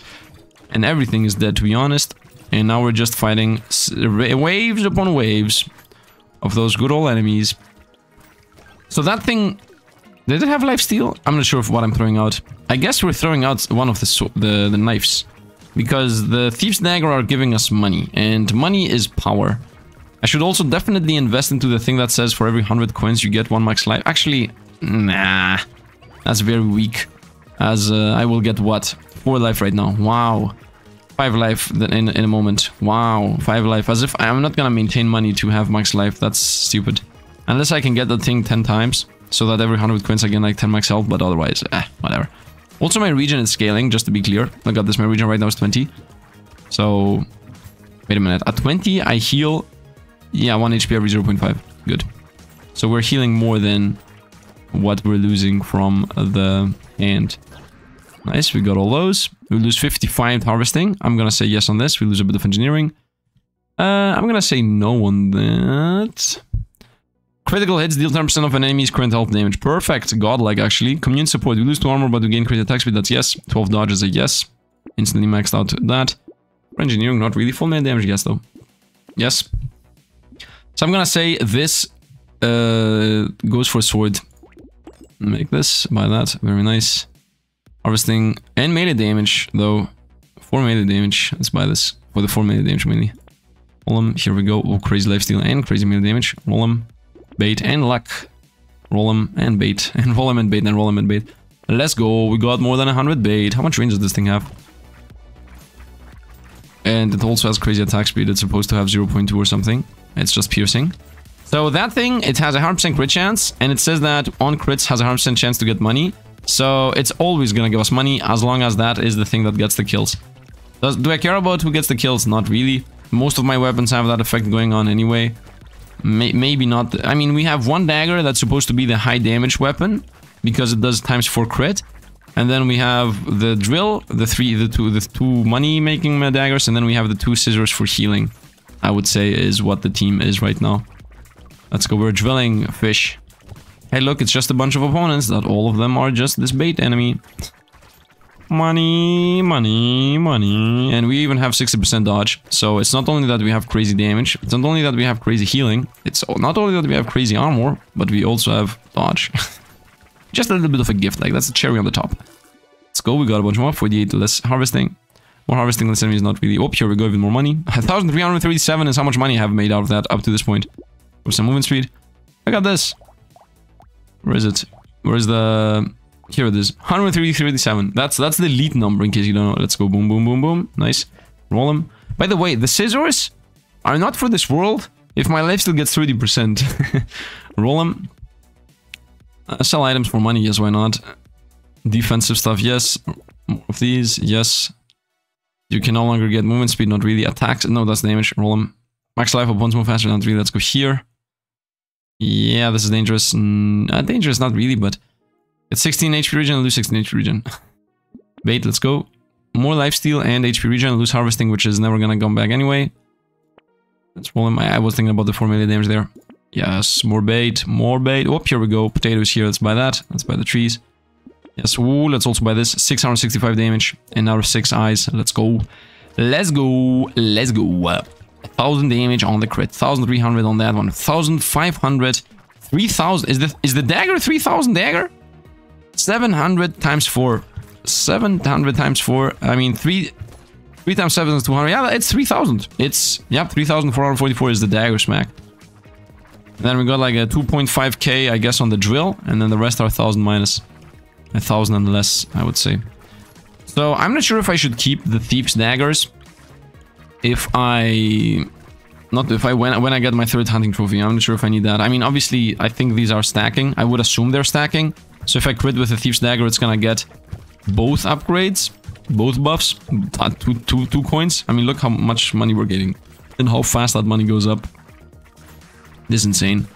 And everything is dead, to be honest. And now we're just fighting waves upon waves of those good old enemies. So that thing... Did it have lifesteal? I'm not sure of what I'm throwing out. I guess we're throwing out one of the, so the, the knives. Because the Thief's Dagger are giving us money, and money is power. I should also definitely invest into the thing that says for every one hundred coins you get one max life. Actually, nah, that's very weak, as uh, I will get what? four life right now, wow. five life in, in a moment, wow, five life, as if I'm not gonna maintain money to have max life, that's stupid. Unless I can get that thing ten times, so that every one hundred coins I get like ten max health, but otherwise, eh, whatever. Also, my region is scaling, just to be clear. Look at this, my region right now is twenty. So, wait a minute. At twenty, I heal... Yeah, one H P every zero point five. Good. So, we're healing more than what we're losing from the hand. Nice, we got all those. We lose fifty-five harvesting. I'm gonna say yes on this. We lose a bit of engineering. Uh, I'm gonna say no on that. Critical hits deal ten percent of an enemy's current health damage. Perfect. Godlike, actually. Commune support. We lose two armor, but we gain crit attack speed. That's yes. twelve dodge is a yes. Instantly maxed out that. Engineering, not really. Full man damage, yes, though. Yes. So I'm gonna say this uh, goes for sword. Make this by that. Very nice. Harvesting and melee damage, though. four melee damage. Let's buy this for the four melee damage, mainly. Roll them. Here we go. Oh, crazy lifesteal and crazy melee damage. Roll them. Bait and luck. Roll him and bait. And roll him and bait and roll him and bait. Let's go. We got more than one hundred bait. How much range does this thing have? And it also has crazy attack speed. It's supposed to have zero point two or something. It's just piercing. So that thing, it has a one hundred percent crit chance. And it says that on crits has a one hundred percent chance to get money. So it's always going to give us money as long as that is the thing that gets the kills. Does, do I care about who gets the kills? Not really. Most of my weapons have that effect going on anyway. Maybe not. I mean, we have one dagger that's supposed to be the high damage weapon because it does times four crit, and then we have the drill, the three, the two, the two money making daggers, and then we have the two scissors for healing. I would say is what the team is right now. Let's go. We're drilling fish. Hey, look, it's just a bunch of opponents that all of them are just this bait enemy. Money, money, money. And we even have sixty percent dodge. So it's not only that we have crazy damage. It's not only that we have crazy healing. It's not only that we have crazy armor, but we also have dodge. Just a little bit of a gift. Like, that's a cherry on the top. Let's go. We got a bunch more. forty-eight less harvesting. More harvesting less enemy is not really... Oh, here we go. Even more money. one thousand three hundred thirty-seven is how much money I have made out of that up to this point. With some movement speed. I got this. Where is it? Where is the... Here it is, one hundred thirty-seven. That's that's the elite number, in case you don't know. Let's go, boom, boom, boom, boom. Nice. Roll them. By the way, the scissors are not for this world. If my life still gets thirty percent, roll them. Uh, sell items for money, yes, why not? Defensive stuff, yes. More of these, yes. You can no longer get movement speed, not really. Attacks, no, that's damage. Roll them. Max life opponents move faster, not really. Let's go here. Yeah, this is dangerous. Mm, uh, dangerous, not really, but... It's sixteen H P region, I lose sixteen H P region. Bait, let's go. More lifesteal and H P region, I lose harvesting, which is never gonna come back anyway. Let's roll him. I was thinking about the four melee damage there. Yes, more bait, more bait. Oh, here we go. Potatoes here, let's buy that. Let's buy the trees. Yes, ooh, let's also buy this. six hundred sixty-five damage and our six eyes. Let's go. Let's go. Let's go. one thousand damage on the crit, one thousand three hundred on that one, one thousand five hundred, three thousand. Is the, is the dagger three thousand dagger? seven hundred times four. seven hundred times four. I mean, three times seven is two hundred. Yeah, it's three thousand. It's, yeah, three thousand four hundred forty-four is the dagger smack. And then we got like a two point five K, I guess, on the drill. And then the rest are one thousand minus. one thousand and less, I would say. So, I'm not sure if I should keep the Thief's Daggers. If I... Not if I when, when I get my third hunting trophy. I'm not sure if I need that. I mean, obviously, I think these are stacking. I would assume they're stacking. So if I crit with a Thief's Dagger, it's gonna get both upgrades, both buffs, two, two, two coins. I mean, look how much money we're getting and how fast that money goes up. This is insane.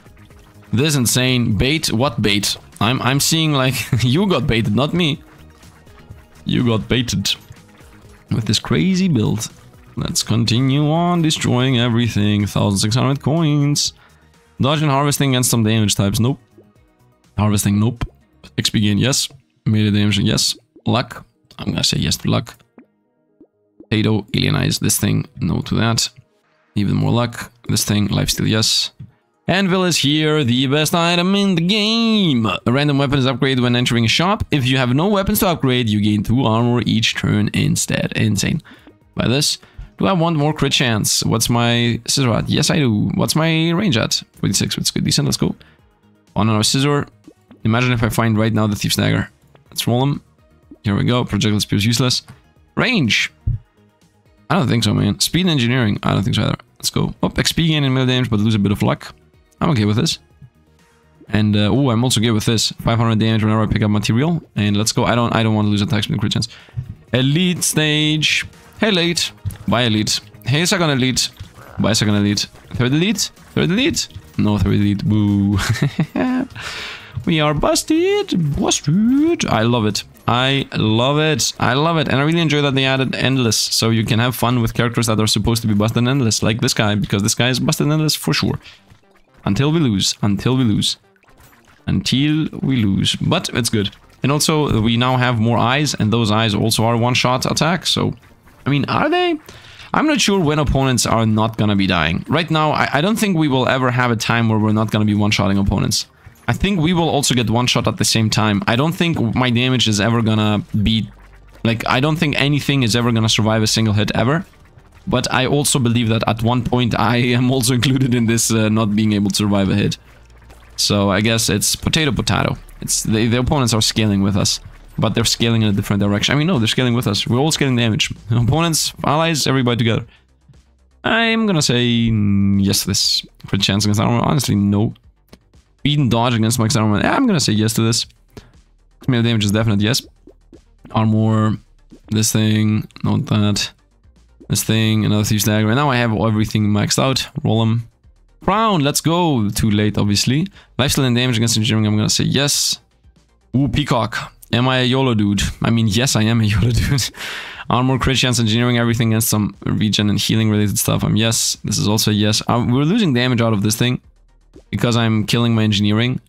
This is insane. Bait? What bait? I'm, I'm seeing like you got baited, not me. You got baited with this crazy build. Let's continue on destroying everything. one thousand six hundred coins. Dodge and harvesting against some damage types. Nope. Harvesting. Nope. X P gain. Yes. Melee damage. Yes. Luck. I'm gonna say yes to luck. Potato. Alienize this thing. No to that. Even more luck. This thing. Lifesteal. Yes. Anvil is here. The best item in the game. A random weapon is upgraded when entering a shop. If you have no weapons to upgrade, you gain two armor each turn instead. Insane. By this. Do I want more crit chance? What's my scissor at? Yes, I do. What's my range at? forty-six, which is good. Decent, let's go. On our scissor. Imagine if I find right now the Thief's Dagger. Let's roll him. Here we go. Projectile Spear is useless. Range! I don't think so, man. Speed and engineering. I don't think so either. Let's go. Oh, X P gain and melee damage, but lose a bit of luck. I'm okay with this. And, uh, oh, I'm also good with this. five hundred damage whenever I pick up material. And let's go. I don't I don't want to lose attack speed and crit chance. Elite stage. Hey, late. Buy elite. Hey, second elite. Buy second elite. Third elite. Third elite. No, third elite. Boo. We are busted. Busted. I love it. I love it. I love it. And I really enjoy that they added endless. So you can have fun with characters that are supposed to be busted and endless. Like this guy. Because this guy is busted and endless for sure. Until we lose. Until we lose. Until we lose. But it's good. And also, we now have more eyes. And those eyes also are one-shot attack. So... I mean, are they? I'm not sure when opponents are not gonna be dying. Right now, I, I don't think we will ever have a time where we're not gonna be one-shotting opponents. I think we will also get one-shot at the same time. I don't think my damage is ever gonna be... Like, I don't think anything is ever gonna survive a single hit ever. But I also believe that at one point I am also included in this uh, not being able to survive a hit. So I guess it's potato potato. It's the, the opponents are scaling with us. But they're scaling in a different direction. I mean, no, they're scaling with us. We're all scaling damage. Opponents, allies, everybody together. I'm gonna say yes to this. Crit chance against armor. Honestly, no. Beat and dodge against max armor. I'm gonna say yes to this. Melee damage is definite, yes. Armor. This thing. Not that. This thing. Another Thief's Dagger. And now I have everything maxed out. Roll them. Crown, let's go. Too late, obviously. Lifesteal and damage against engineering. I'm gonna say yes. Ooh, Peacock. Am I a YOLO dude? I mean, yes, I am a YOLO dude. Armor, crit chance, engineering, everything, and some regen and healing related stuff. I'm yes. This is also a yes. I'm, we're losing damage out of this thing because I'm killing my engineering.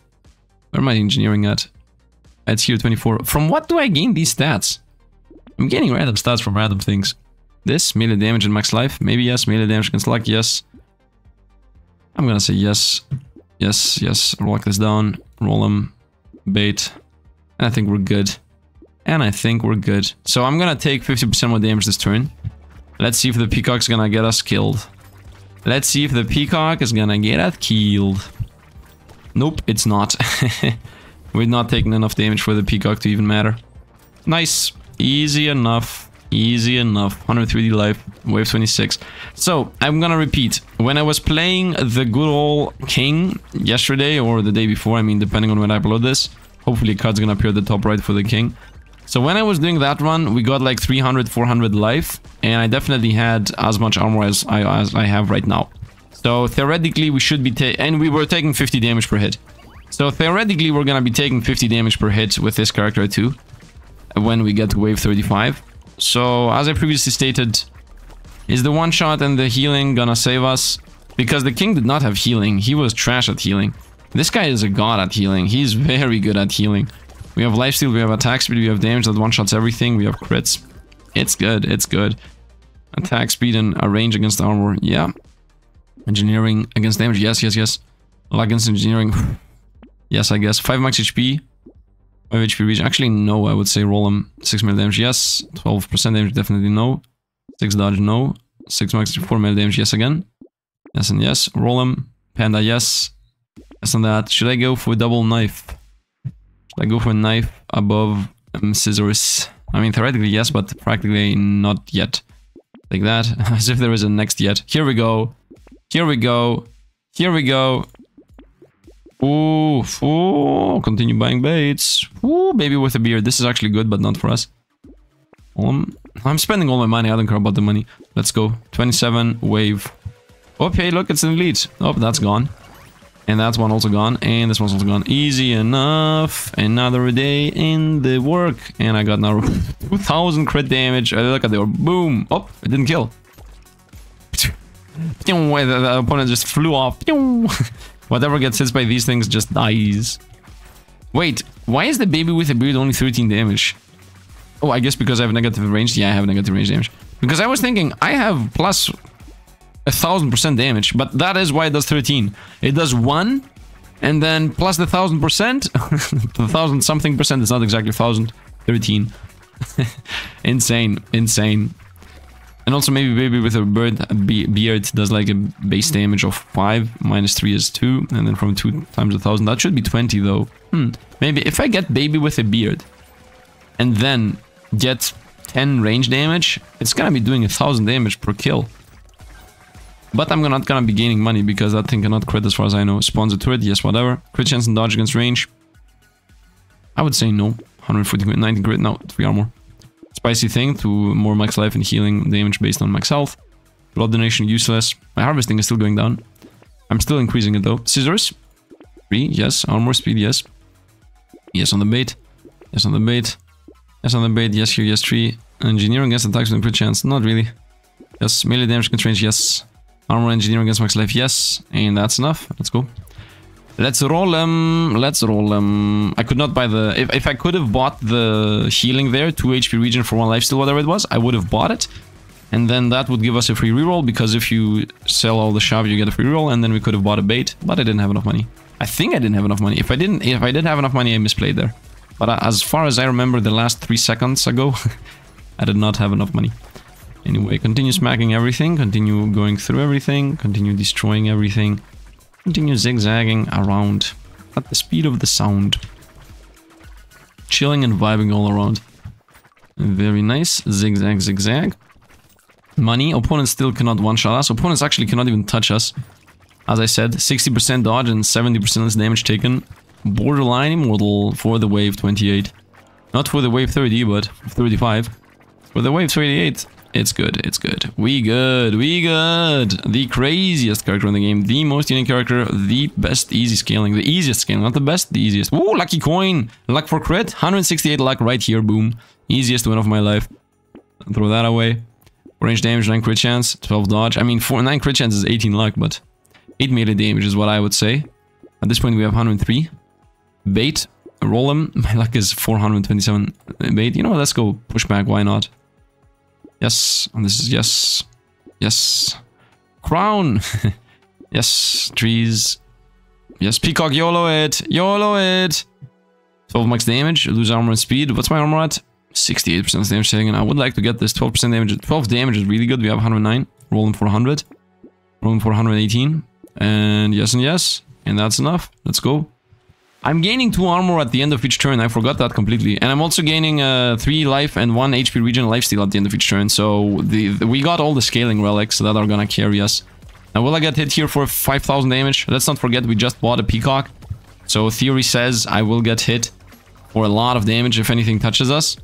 Where am I engineering at? It's here, twenty-four. From what do I gain these stats? I'm getting random stats from random things. This, melee damage and max life. Maybe yes. Melee damage against luck. Yes. I'm gonna say yes. Yes, yes. Lock this down. Roll them. Bait. And I think we're good. And I think we're good. So I'm gonna take fifty percent more damage this turn. Let's see if the peacock's gonna get us killed. Let's see if the peacock is gonna get us killed. Nope, it's not. We've not taken enough damage for the peacock to even matter. Nice. Easy enough. Easy enough. one hundred three D life. Wave twenty-six. So, I'm gonna repeat. When I was playing the good old king yesterday or the day before, I mean, depending on when I upload this. Hopefully a card's gonna appear at the top right for the king. So when I was doing that run, we got like three hundred, four hundred life. And I definitely had as much armor as I, as I have right now. So theoretically we should be taking... And we were taking fifty damage per hit. So theoretically we're gonna be taking fifty damage per hit with this character too. When we get to wave thirty-five. So as I previously stated, is the one shot and the healing gonna save us? Because the king did not have healing. He was trash at healing. This guy is a god at healing. He's very good at healing. We have lifesteal, we have attack speed, we have damage that one-shots everything, we have crits. It's good, it's good. Attack speed and a range against armor, yeah. Engineering against damage, yes, yes, yes. Luck against engineering, yes, I guess. five max H P, five H P reach. Actually, no, I would say roll him. six melee damage, yes. twelve percent damage, definitely no. six dodge, no. six max, four melee damage, yes again. Yes and yes, roll him. Panda, yes. Yes on that. Should I go for a double knife? Should I go for a knife above um, scissors? I mean, theoretically yes, but practically not yet. Like that. As if there is a next yet. Here we go. Here we go. Here we go. Ooh, ooh, continue buying baits. Ooh, baby with a beard. This is actually good, but not for us. Um, I'm spending all my money. I don't care about the money. Let's go. twenty-seven, wave. Okay, look, it's in leads. Oh, that's gone. And that one also gone. And this one's also gone. Easy enough. Another day in the work. And I got now two thousand crit damage. Look at the orb. Boom. Oh, it didn't kill. The opponent just flew off. Whatever gets hit by these things just dies. Wait, why is the baby with a beard only thirteen damage? Oh, I guess because I have negative range. Yeah, I have negative range damage. Because I was thinking I have plus a thousand percent damage, but that is why it does thirteen. It does one, and then plus the thousand percent, the thousand something percent. It's not exactly thousand, thirteen. Insane, insane. And also maybe baby with a bird be beard does like a base damage of five, minus three is two, and then from two times a thousand, that should be twenty though. Hmm, maybe if I get baby with a beard and then get ten range damage, it's gonna be doing a thousand damage per kill. But I'm not gonna be gaining money because that thing cannot crit as far as I know. Sponsor turret, yes, whatever. Crit chance and dodge against range. I would say no. one forty crit, ninety crit, no, three armor. Spicy thing to more max life and healing damage based on max health. Blood donation useless. My harvesting is still going down. I'm still increasing it though. Scissors. Three, yes. Armor speed, yes. Yes on the bait. Yes on the bait. Yes on the bait. Yes here, yes three. Engineering against attacks with a crit chance. Not really. Yes. Melee damage against range, yes. Armor engineering against max life, yes. And that's enough. Let's go. Let's roll them. Let's roll them. I could not buy the... If, if I could have bought the healing there, two H P region for one lifesteal, whatever it was, I would have bought it. And then that would give us a free reroll, because if you sell all the shop, you get a free reroll, and then we could have bought a bait, but I didn't have enough money. I think I didn't have enough money. If I didn't, if I did have enough money, I misplayed there. But I, as far as I remember the last three seconds ago, I did not have enough money. Anyway, continue smacking everything, continue going through everything, continue destroying everything. Continue zigzagging around at the speed of the sound. Chilling and vibing all around. Very nice. Zigzag, zigzag. Money. Opponents still cannot one-shot us. Opponents actually cannot even touch us. As I said, sixty percent dodge and seventy percent less damage taken. Borderline immortal for the wave twenty-eight. Not for the wave thirty, but thirty-five. For the wave twenty-eight. It's good, it's good. We good, we good. The craziest character in the game, the most unique character, the best easy scaling, the easiest scaling, not the best, the easiest. Ooh, lucky coin. Luck for crit, one hundred sixty-eight luck right here, boom. Easiest win of my life. Throw that away. Range damage, nine crit chance, twelve dodge. I mean, four, nine crit chance is eighteen luck, but eight melee damage is what I would say. At this point, we have one hundred three. Bait, roll him. My luck is four hundred twenty-seven bait. You know what, let's go push back, why not? Yes, and this is yes, yes, crown, yes, trees, yes, peacock, YOLO it, YOLO it, twelve max damage, lose armor and speed, what's my armor at? sixty-eight percent damage taken, I would like to get this, twelve percent damage, twelve damage is really good, we have one hundred nine, rolling for one hundred, rolling for one hundred eighteen, and yes and yes, and that's enough, let's go. I'm gaining two armor at the end of each turn, I forgot that completely. And I'm also gaining uh, three life and one H P region lifesteal at the end of each turn. So the, the, we got all the scaling relics that are gonna carry us. Now will I get hit here for five thousand damage? Let's not forget we just bought a peacock. So theory says I will get hit for a lot of damage if anything touches us.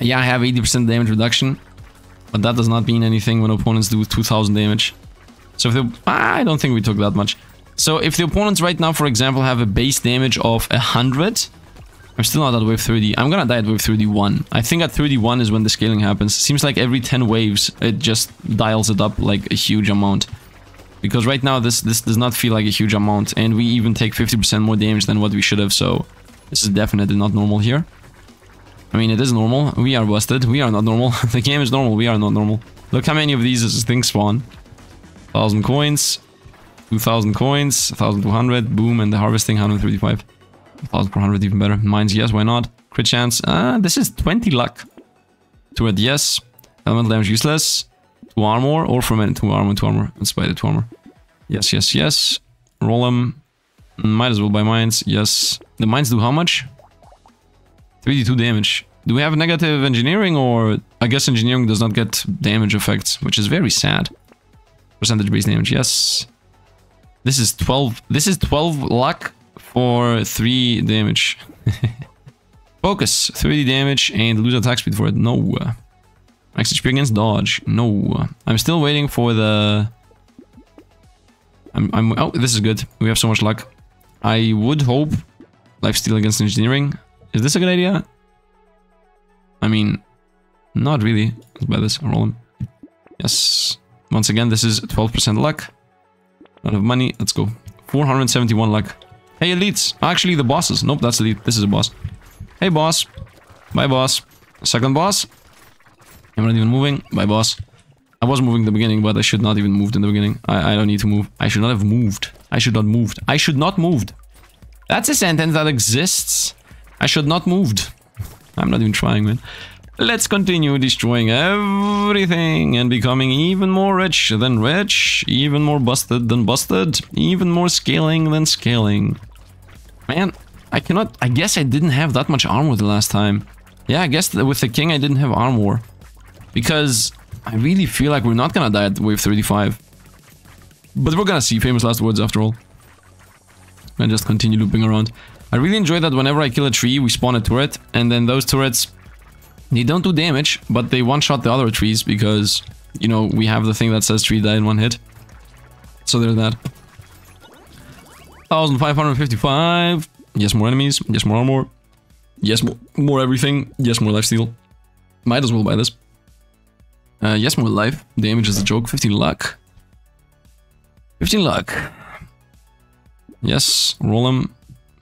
Yeah, I have eighty percent damage reduction. But that does not mean anything when opponents do two thousand damage. So if they, I don't think we took that much. So if the opponents right now, for example, have a base damage of one hundred, I'm still not at wave thirty. I'm gonna die at wave thirty-one. I think at thirty-one is when the scaling happens. Seems like every ten waves, it just dials it up like a huge amount. Because right now, this, this does not feel like a huge amount. And we even take fifty percent more damage than what we should have. So this is definitely not normal here. I mean, it is normal. We are busted. We are not normal. The game is normal. We are not normal. Look how many of these things spawn. one thousand coins. two thousand coins, one thousand two hundred, boom, and the harvesting, one hundred thirty-five. one thousand four hundred, even better. Mines, yes, why not? Crit chance, ah, uh, this is twenty luck. Turret, yes. Elemental damage, useless. two armor, or from it, two armor, two armor, and spider, two armor. Yes, yes, yes. Roll them. Might as well buy mines, yes. The mines do how much? three D two damage. Do we have negative engineering, or... I guess engineering does not get damage effects, which is very sad. percentage base damage. Yes. This is twelve. This is twelve luck for three damage. Focus, three damage and lose attack speed for it. No. Max H P against dodge. No. I'm still waiting for the. I'm. I'm. Oh, this is good. We have so much luck. I would hope lifesteal against engineering. Is this a good idea? I mean, not really. Let's buy this. Roll him. Yes. Once again, this is twelve percent luck. Out of money. Let's go. four hundred seventy-one luck. Hey, elites. Actually, the bosses. Nope, that's elite. This is a boss. Hey, boss. Bye, boss. Second boss. I'm not even moving. Bye, boss. I was moving in the beginning, but I should not even moved in the beginning. I, I don't need to move. I should not have moved. I should not moved. I should not moved. That's a sentence that exists. I should not moved. I'm not even trying, man. Let's continue destroying everything and becoming even more rich than rich, even more busted than busted, even more scaling than scaling. Man, I cannot... I guess I didn't have that much armor the last time. Yeah, I guess that with the king I didn't have armor. Because I really feel like we're not gonna die at wave thirty-five. But we're gonna see famous last words after all. And just continue looping around. I really enjoy that whenever I kill a tree, we spawn a turret, and then those turrets, they don't do damage, but they one-shot the other trees because, you know, we have the thing that says tree die in one hit. So there's that. one thousand five hundred fifty-five. Yes, more enemies. Yes, more armor. Yes, more, more everything. Yes, more lifesteal. Might as well buy this. Uh, yes, more life. Damage is a joke. fifteen luck. fifteen luck. Yes, roll him.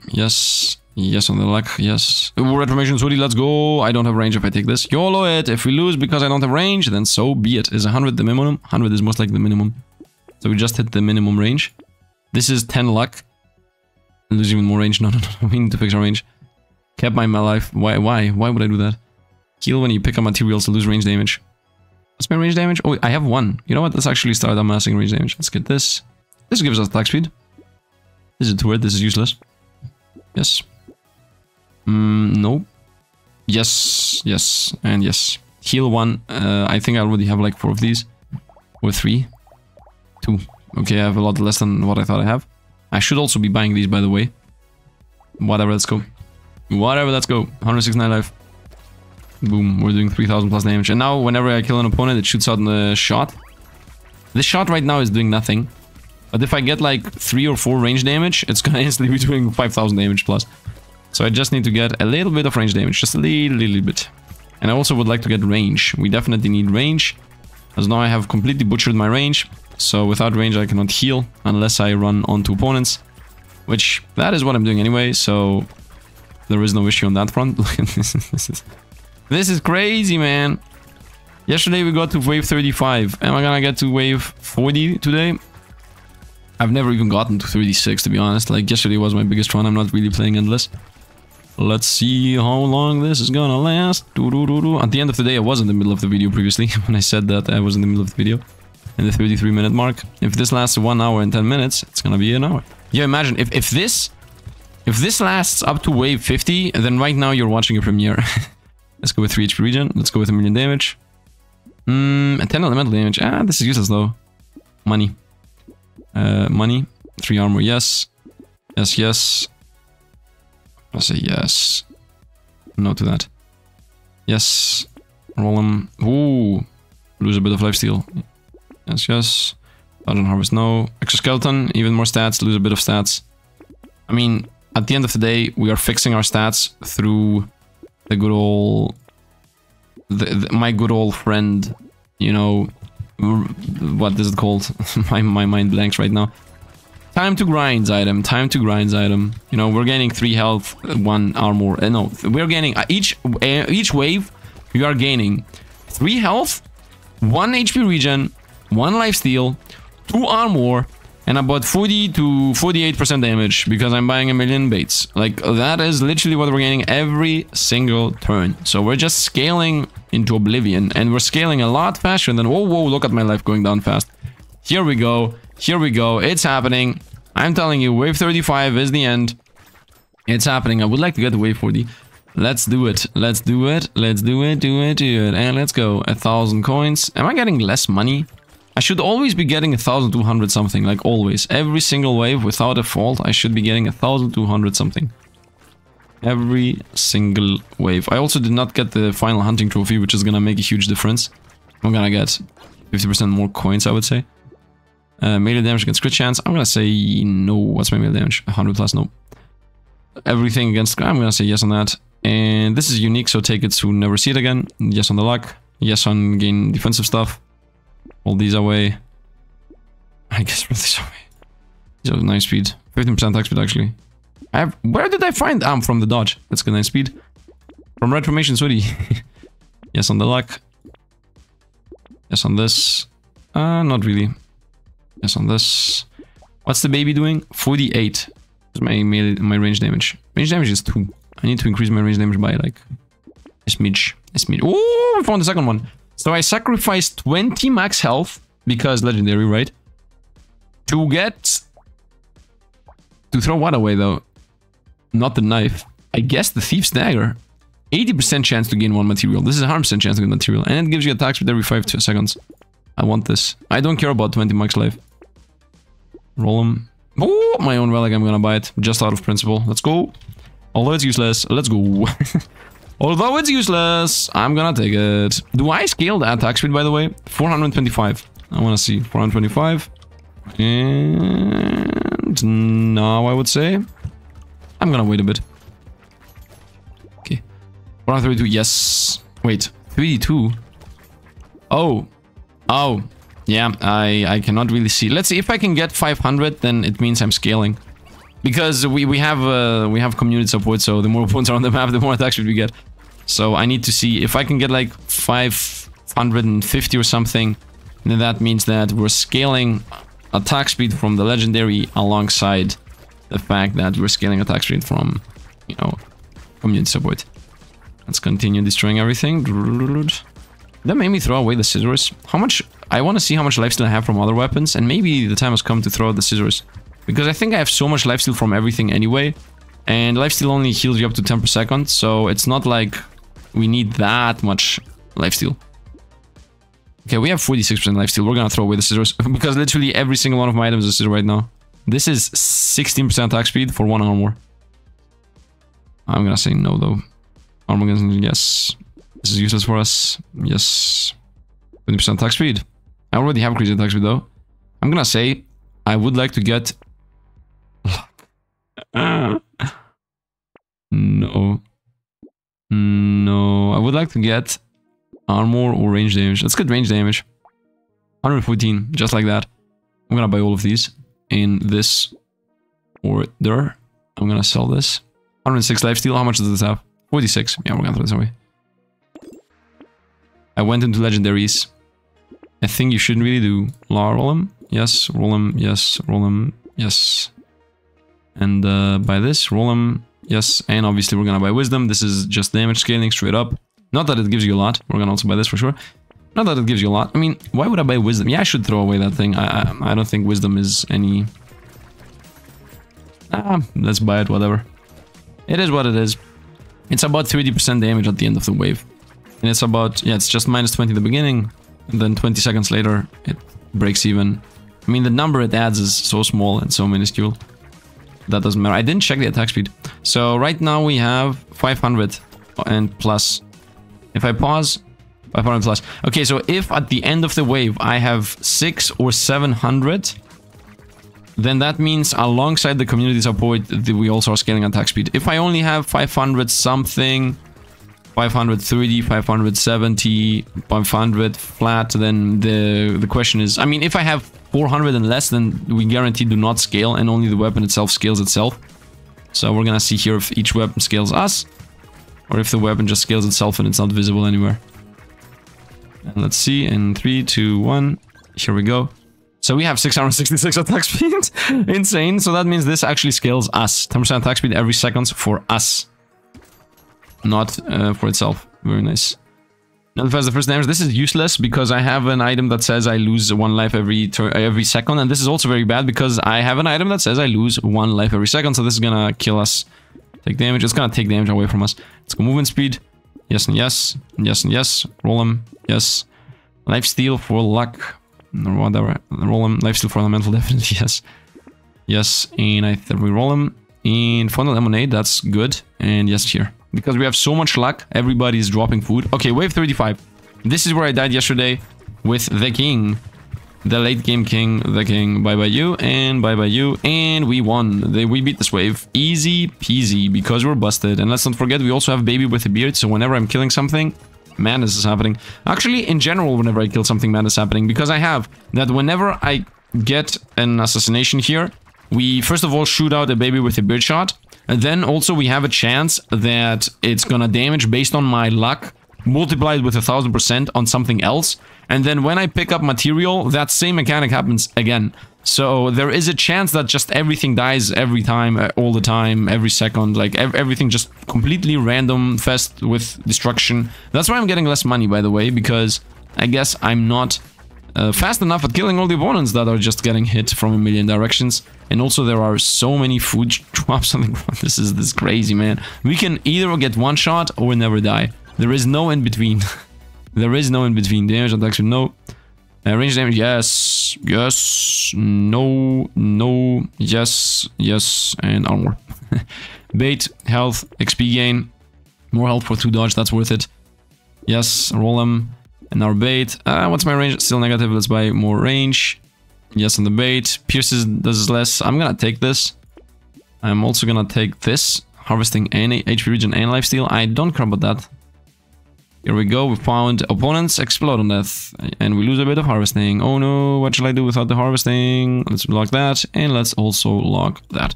Yes, yes on the luck, yes. Ooh, Retromation Sudi, let's go. I don't have range if I take this. YOLO it. If we lose because I don't have range, then so be it. Is one hundred the minimum? one hundred is most like the minimum. So we just hit the minimum range. This is ten luck. Lose even more range. No, no, no. We need to fix our range. Kept my life. Why? Why? Why would I do that? Heal when you pick up materials to lose range damage. What's my range damage? Oh, I have one. You know what? Let's actually start amassing range damage. Let's get this. This gives us attack speed. This is a turret. This is useless. Yes. Mm, no. Yes, yes, and yes. Heal one. Uh, I think I already have like four of these. Or three. Two. Okay, I have a lot less than what I thought I have. I should also be buying these, by the way. Whatever, let's go. Whatever, let's go. one hundred sixty-nine life. Boom, we're doing three thousand plus damage. And now, whenever I kill an opponent, it shoots out a shot. This shot right now is doing nothing. But if I get like three or four range damage, it's gonna instantly be doing five thousand damage plus. So I just need to get a little bit of range damage, just a little, little bit. And I also would like to get range. We definitely need range, as now I have completely butchered my range. So without range, I cannot heal unless I run onto opponents, which that is what I'm doing anyway. So there is no issue on that front. This is crazy, man. Yesterday we got to wave thirty-five. Am I gonna get to wave forty today? I've never even gotten to thirty-six, to be honest. Like, yesterday was my biggest run. I'm not really playing endless. Let's see how long this is gonna last. Doo -doo -doo -doo. At the end of the day, I was in the middle of the video previously. When I said that, I was in the middle of the video. In the thirty-three minute mark. If this lasts one hour and ten minutes, it's gonna be an hour. Yeah, imagine. If, if this... If this lasts up to wave fifty, then right now you're watching a premiere. Let's go with three H P regen. Let's go with a million damage. Mmm, ten elemental damage. Ah, this is useless, though. Money. Uh, money, three armor, yes, yes, yes, I say yes, no to that, yes, roll him, ooh, lose a bit of lifesteal, yes, yes, Dungeon Harvest, no, Exoskeleton, even more stats, lose a bit of stats. I mean, at the end of the day, we are fixing our stats through the good old, the, the, my good old friend, you know, what is it called? my, my mind blanks right now. Time to grind item. Time to grind item. You know, we're gaining three health, one armor. Uh, no, we're gaining uh, each uh, each wave. We are gaining three health, one H P regen, one lifesteal, two armor, and about forty to forty-eight percent damage because I'm buying a million baits. Like, that is literally what we're gaining every single turn. So we're just scaling into oblivion, and we're scaling a lot faster than... Whoa, whoa, look at my life going down fast. Here we go. Here we go. It's happening. I'm telling you, wave thirty-five is the end. It's happening. I would like to get to wave forty. Let's do it. Let's do it. Let's do it. Do it. Do it. And let's go. A thousand coins. Am I getting less money? I should always be getting one thousand two hundred something, like always. Every single wave, without a fault, I should be getting one thousand two hundred something. Every single wave. I also did not get the final hunting trophy, which is gonna make a huge difference. I'm gonna get fifty percent more coins, I would say. Uh, melee damage against crit chance, I'm gonna say no. What's my melee damage? one hundred plus, no. Everything against crit, I'm gonna say yes on that. And this is unique, so take it to never see it again. Yes on the luck. Yes on gain defensive stuff. All these away. I guess put this away. So nice speed. fifteen percent attack speed actually. I have, where did I find? I'm um, from the dodge. That's good, nice speed. From Retromation, sweetie. Yes on the luck. Yes on this. Uh, not really. Yes on this. What's the baby doing? forty-eight. That's my, my range damage. Range damage is two. I need to increase my range damage by like a smidge. A smidge. Oh, I found the second one. So I sacrificed twenty max health, because legendary, right? To get... To throw what away though? Not the knife. I guess the Thief's Dagger. eighty percent chance to gain one material. This is a one hundred percent chance to get material. And it gives you attacks with every five seconds. I want this. I don't care about twenty max life. Roll him. Oh, my own relic. I'm gonna buy it. Just out of principle. Let's go. Although it's useless. Let's go. Although it's useless. I'm gonna take it. Do I scale the attack speed, by the way? four hundred twenty-five. I wanna see. four hundred twenty-five. And... now I would say. I'm gonna wait a bit. Okay. four hundred thirty-two. Yes. Wait. thirty-two. Oh. Oh. Yeah. I, I cannot really see. Let's see. If I can get five hundred, then it means I'm scaling. Because we, we have uh, we have community support, so the more opponents are on the map, the more attacks we get. So I need to see if I can get like five hundred fifty or something, then that means that we're scaling attack speed from the legendary alongside the fact that we're scaling attack speed from, you know, community support. Let's continue destroying everything. That made me throw away the scissors. How much... I want to see how much lifesteal I have from other weapons, and maybe the time has come to throw out the scissors. Because I think I have so much lifesteal from everything anyway. And lifesteal only heals you up to ten per second. So it's not like we need that much lifesteal. Okay, we have forty-six percent lifesteal. We're gonna throw away the scissors. Because literally every single one of my items is a scissor right now. This is sixteen percent attack speed for one armor. I'm gonna say no though. Armor against, yes. This is useless for us. Yes. twenty percent attack speed. I already have crazy attack speed though. I'm gonna say... I would like to get... no. No. I would like to get armor or range damage. Let's get range damage. one hundred fourteen, just like that. I'm gonna buy all of these in this order. I'm gonna sell this. one hundred six lifesteal. How much does this have? forty-six. Yeah, we're gonna throw this away. I went into legendaries. A thing you shouldn't really do. Roll him. Yes, roll him. Yes, roll him. Yes. And uh, by this, roll him. Yes. And obviously we're gonna buy wisdom. This is just damage scaling straight up. Not that it gives you a lot. We're gonna also buy this for sure. Not that it gives you a lot. I mean, why would I buy wisdom? Yeah, I should throw away that thing. I I, I don't think wisdom is any... Ah, let's buy it, whatever. It is what it is. It's about thirty percent damage at the end of the wave. And it's about... yeah, it's just minus twenty at the beginning. And then twenty seconds later, it breaks even. I mean, the number it adds is so small and so minuscule. That doesn't matter. I didn't check the attack speed. So right now we have five hundred and plus. If I pause, five hundred plus. Okay, so if at the end of the wave I have six or seven hundred, then that means alongside the community support, we also are scaling attack speed. If I only have five hundred something... five hundred thirty, five hundred seventy, five hundred flat, then the the question is, I mean, if I have four hundred and less, then we guarantee do not scale, and only the weapon itself scales itself. So we're gonna see here if each weapon scales us, or if the weapon just scales itself and it's not visible anywhere. And let's see, in three, two, one, here we go. So we have six hundred sixty-six attack speed. Insane. So that means this actually scales us. ten percent attack speed every second for us. Not uh, for itself. Very nice. Nullifies the first damage. This is useless because I have an item that says I lose one life every every second, and this is also very bad because I have an item that says I lose one life every second. So this is gonna kill us. Take damage. It's gonna take damage away from us. Let's go. Movement speed. Yes and yes. Yes and yes. Roll them. Yes. Life steal for luck. or whatever. Roll him. Lifesteal fundamental, definitely, yes. Yes, and I think we roll him. And Fondant Lemonade, that's good. And yes, here. Because we have so much luck, everybody's dropping food. Okay, wave thirty-five. This is where I died yesterday with the king. The late game king, the king. Bye bye you, and bye bye you. And we won. They, we beat this wave. Easy peasy, because we're busted. And let's not forget, we also have Baby with a Beard. So whenever I'm killing something, madness is happening. Actually, in general, whenever I kill something, madness is happening. Because I have that whenever I get an assassination here, we first of all shoot out a Baby with a Beard shot. And then also we have a chance that it's gonna damage based on my luck, multiplied with a thousand percent on something else. And then when I pick up material, that same mechanic happens again. So there is a chance that just everything dies every time, all the time, every second, like ev everything just completely random fest with destruction. That's why I'm getting less money, by the way, because I guess I'm not uh, fast enough at killing all the opponents that are just getting hit from a million directions. And also there are so many food drops on the ground. This is this crazy, man. We can either get one shot or never die. There is no in between. There is no in between. Damage reduction, no. Uh, range damage, yes, yes, no, no, yes, yes, and armor. Bait, health, X P gain, more health for two dodge. That's worth it. Yes, roll them. And our bait. Uh, what's my range? Still negative. Let's buy more range. Yes, on the bait. Pierces does less. I'm gonna take this. I'm also gonna take this. Harvesting any H P region and lifesteal. I don't care about that. Here we go, we found opponents explode on death, and we lose a bit of harvesting. Oh no, what shall I do without the harvesting? Let's lock that, and let's also lock that.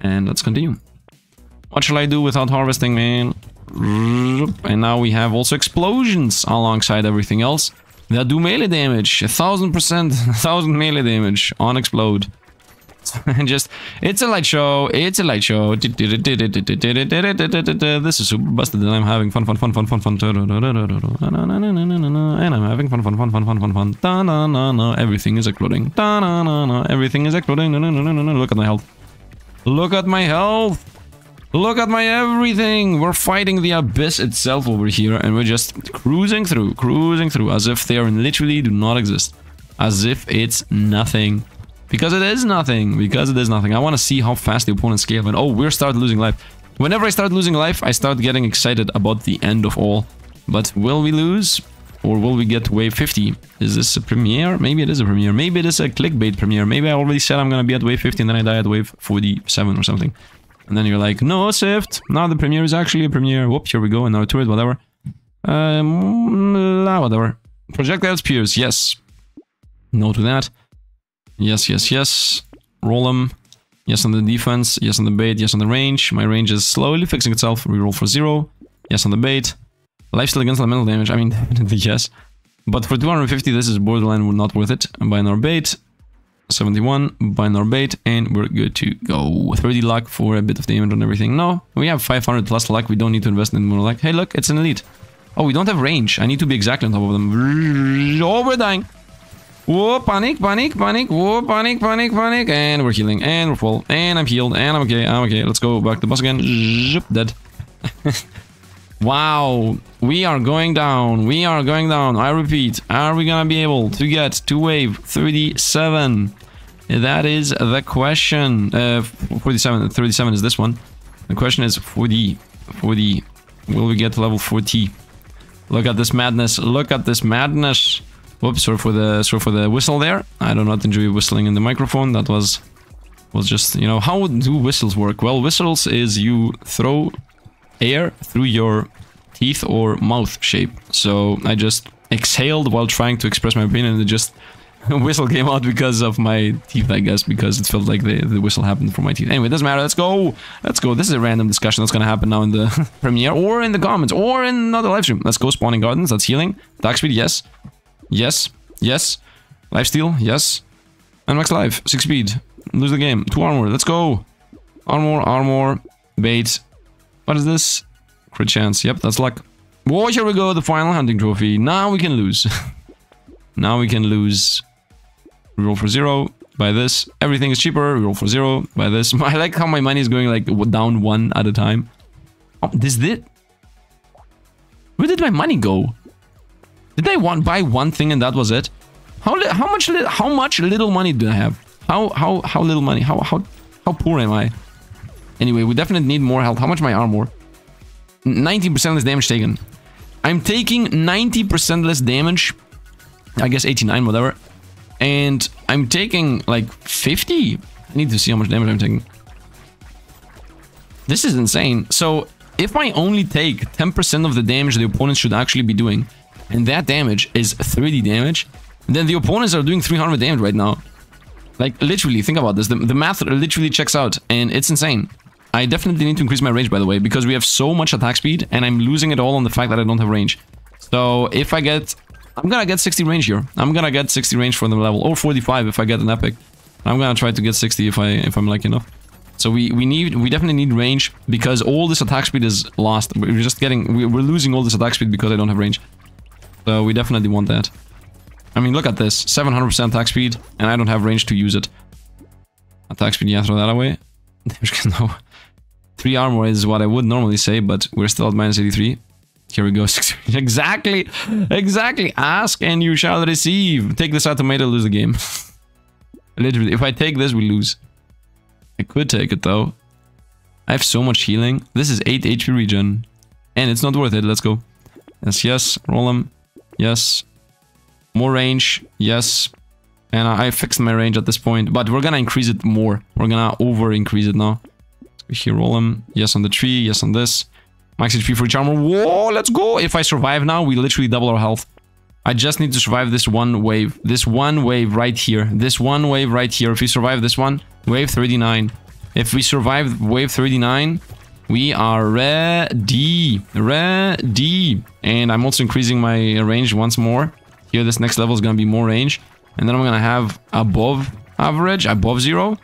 And let's continue. What shall I do without harvesting, man? And now we have also explosions alongside everything else. That do melee damage, a thousand percent, a thousand melee damage on explode. And just, it's a light show, it's a light show. This is super busted and I'm having fun, fun, fun, fun, fun, fun. And I'm having fun, fun, fun, fun, fun, fun, fun. Everything is exploding. Everything is exploding. Look at my health. Look at my health. Look at my everything. We're fighting the abyss itself over here and we're just cruising through, cruising through as if they are literally do not exist. As if it's nothing. Because it is nothing. Because it is nothing. I want to see how fast the opponents scale. And oh, we start losing life. Whenever I start losing life, I start getting excited about the end of all. But will we lose? Or will we get to wave fifty? Is this a premiere? Maybe it is a premiere. Maybe it is a clickbait premiere. Maybe I already said I'm going to be at wave fifty and then I die at wave forty-seven or something. And then you're like, no, Sifd. Now the premiere is actually a premiere. Whoop, here we go. And now to it, whatever. Um, whatever. Projectiles pierce, yes. No to that. Yes, yes, yes. Roll them. Yes on the defense. Yes on the bait. Yes on the range. My range is slowly fixing itself. Reroll for zero. Yes on the bait. Lifesteal against elemental damage. I mean, definitely yes. But for two hundred fifty, this is borderline not worth it. Buy our bait. seventy-one. Buy our bait. And we're good to go. thirty luck for a bit of damage on everything. No, we have five hundred plus luck. We don't need to invest in more luck. Hey, look, it's an elite. Oh, we don't have range. I need to be exactly on top of them. Oh, we're dying. Whoa, panic, panic, panic, whoa, panic, panic, panic, and we're healing, and we're full, and I'm healed, and I'm okay, I'm okay, let's go back to the boss again, Zip, dead. Wow, we are going down, we are going down, I repeat, are we gonna be able to get to wave thirty-seven? That is the question. uh, forty-seven, thirty-seven is this one, the question is forty, forty, will we get to level forty? Look at this madness, look at this madness. Whoops, sorry for the sorry for the whistle there. I do not enjoy whistling in the microphone. That was was just, you know, how do whistles work? Well, whistles is you throw air through your teeth or mouth shape. So I just exhaled while trying to express my opinion and it just whistle came out because of my teeth, I guess, because it felt like the, the whistle happened from my teeth. Anyway, it doesn't matter. Let's go. Let's go. This is a random discussion that's gonna happen now in the premiere or in the comments or in another live stream. Let's go. Spawning gardens, that's healing. Attack speed, yes. Yes, yes, lifesteal, yes, and max life, six speed, lose the game, two armor, let's go, armor, armor, bait, what is this, crit chance, yep, that's luck, whoa, here we go, the final hunting trophy, now we can lose, now we can lose, roll for zero, buy this, everything is cheaper, roll for zero, buy this, I like how my money is going like down one at a time, oh, this did, where did my money go? Did I want buy one thing and that was it? How li how much li how much little money do I have? How how how little money? How how how poor am I? Anyway, we definitely need more health. How much my armor? ninety percent less damage taken. I'm taking ninety percent less damage. I guess eighty-nine, whatever. And I'm taking like fifty. I need to see how much damage I'm taking. This is insane. So if I only take ten percent of the damage the opponent should actually be doing, and that damage is three D damage, then the opponents are doing three hundred damage right now. Like, literally, think about this. The, the math literally checks out, and it's insane. I definitely need to increase my range, by the way, because we have so much attack speed, and I'm losing it all on the fact that I don't have range. So if I get... I'm gonna get sixty range here. I'm gonna get sixty range for the level, or forty-five if I get an epic. I'm gonna try to get sixty if I if I'm lucky enough. So we we need we definitely need range, because all this attack speed is lost. We're just getting we're losing all this attack speed because I don't have range. So we definitely want that. I mean, look at this, seven hundred percent attack speed, and I don't have range to use it. Attack speed, yeah, throw that away. No, three armor is what I would normally say, but we're still at minus eighty-three. Here we go. Exactly, exactly. Ask and you shall receive. Take this automator, lose the game. Literally, if I take this, we lose. I could take it though. I have so much healing. This is eight H P regen, and it's not worth it. Let's go. Yes, yes. Roll him. Yes. More range. Yes. And I, I fixed my range at this point, but we're gonna increase it more. We're gonna over increase it now. Here, roll him. Yes on the tree. Yes on this. Max H P for each armor. Whoa, let's go. If I survive now, we literally double our health. I just need to survive this one wave. This one wave right here. This one wave right here. If we survive this one, wave thirty-nine. If we survive wave thirty-nine, we are ready. Ready. And I'm also increasing my range once more. Here, this next level is going to be more range. And then I'm going to have above average, above zero.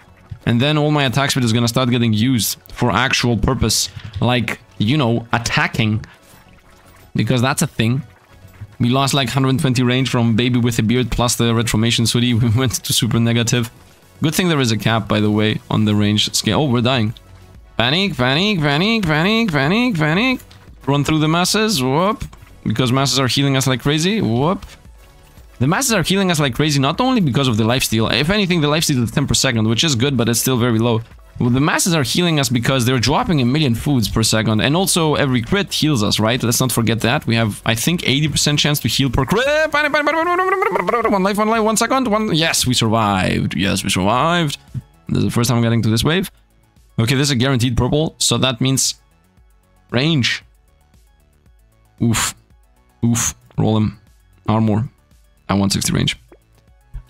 And then all my attack speed is going to start getting used for actual purpose. Like... you know, attacking, because that's a thing. We lost like one hundred twenty range from Baby with a Beard plus the Retromation sooty. We went to super negative. Good thing there is a cap, by the way, on the range scale. Oh, we're dying. Panic, panic, panic, panic, panic, panic. Run through the masses. Whoop. Because masses are healing us like crazy. Whoop. The masses are healing us like crazy, not only because of the lifesteal. If anything, the lifesteal is ten per second, which is good, but it's still very low. Well, the masses are healing us because they're dropping a million foods per second. And also, every crit heals us, right? Let's not forget that. We have, I think, eighty percent chance to heal per crit. One life, one life, one second, one... Yes, we survived. Yes, we survived. This is the first time I'm getting to this wave. Okay, this is a guaranteed purple. So that means... range. Oof. Oof. Roll him. Armor. I want sixty range.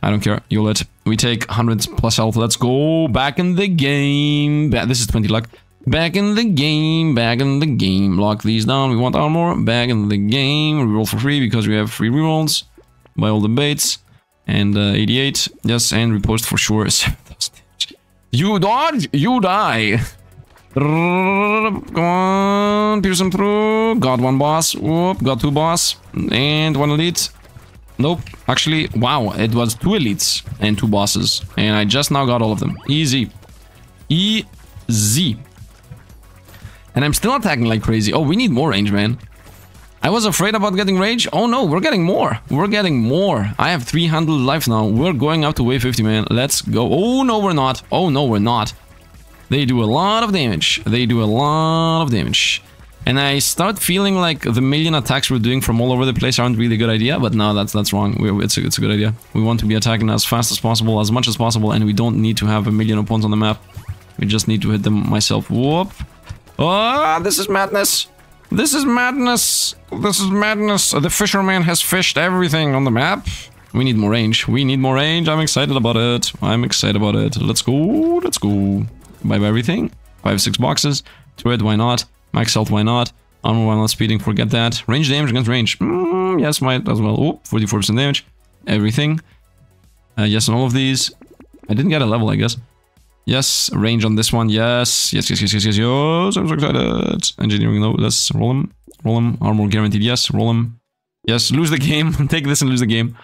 I don't care. You'll let. We take one hundred plus health. Let's go. Back in the game. Ba this is twenty luck. Back in the game. Back in the game. Lock these down. We want armor. Back in the game. Reroll for free because we have free rerolls. Buy all the baits. And uh, eighty-eight. Yes, and repost for sure. You dodge. You die. Come on. Pierce him through. Got one boss. Whoop. Got two boss. And one elite. Nope. Actually, wow, it was two elites and two bosses. And I just now got all of them. Easy. Easy. And I'm still attacking like crazy. Oh, we need more range, man. I was afraid about getting range. Oh, no, we're getting more. We're getting more. I have three hundred life now. We're going up to wave fifty, man. Let's go. Oh, no, we're not. Oh, no, we're not. They do a lot of damage. They do a lot of damage. And I start feeling like the million attacks we're doing from all over the place aren't really a good idea, but no, that's that's wrong. We're, it's, a, it's a good idea. We want to be attacking as fast as possible, as much as possible, and we don't need to have a million opponents on the map. We just need to hit them myself. Whoop. Oh, this is madness. This is madness. This is madness. The fisherman has fished everything on the map. We need more range. We need more range. I'm excited about it. I'm excited about it. Let's go. Let's go. Buy everything. Five, six boxes. Turret, why not? Max health, why not? Armor, why not? Speeding, forget that. Range damage against range. Mm, yes, might as well. Oh, forty-four percent damage. Everything. Uh, yes on all of these. I didn't get a level, I guess. Yes, range on this one. Yes, yes, yes, yes, yes, yes, yes. I'm so excited. Engineering, no. Let's roll him. Roll him. Armor guaranteed. Yes, roll him. Yes, lose the game. Take this and lose the game.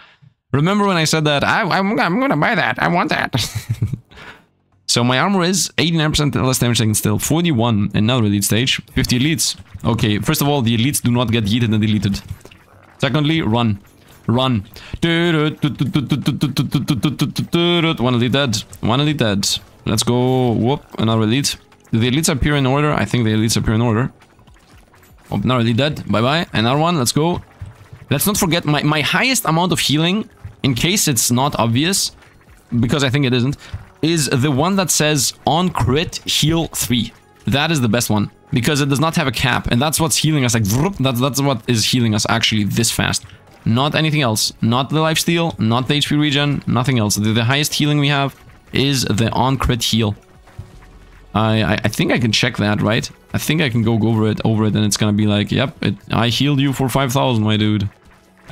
Remember when I said that? I, I'm, I'm gonna buy that. I want that. So my armor is eighty-nine percent less damage taken still. forty-one, another elite stage. fifty elites. Okay, first of all, the elites do not get yeeted and deleted. Secondly, run. Run. One elite dead. One elite dead. Let's go. Whoop. Another elite. Do the elites appear in order? I think the elites appear in order. Oh, another elite dead. Bye bye. Another one. Let's go. Let's not forget my, my highest amount of healing, in case it's not obvious, because I think it isn't, is the one that says on crit heal three. That is the best one, because it does not have a cap, and that's what's healing us. Like, that's, that's what is healing us actually this fast. Not anything else. Not the lifesteal, not the H P regen, nothing else. The, the highest healing we have is the on crit heal. I, I I think I can check that, right? I think I can go, go over it, over it, and it's gonna be like, yep, it, I healed you for five thousand, my dude.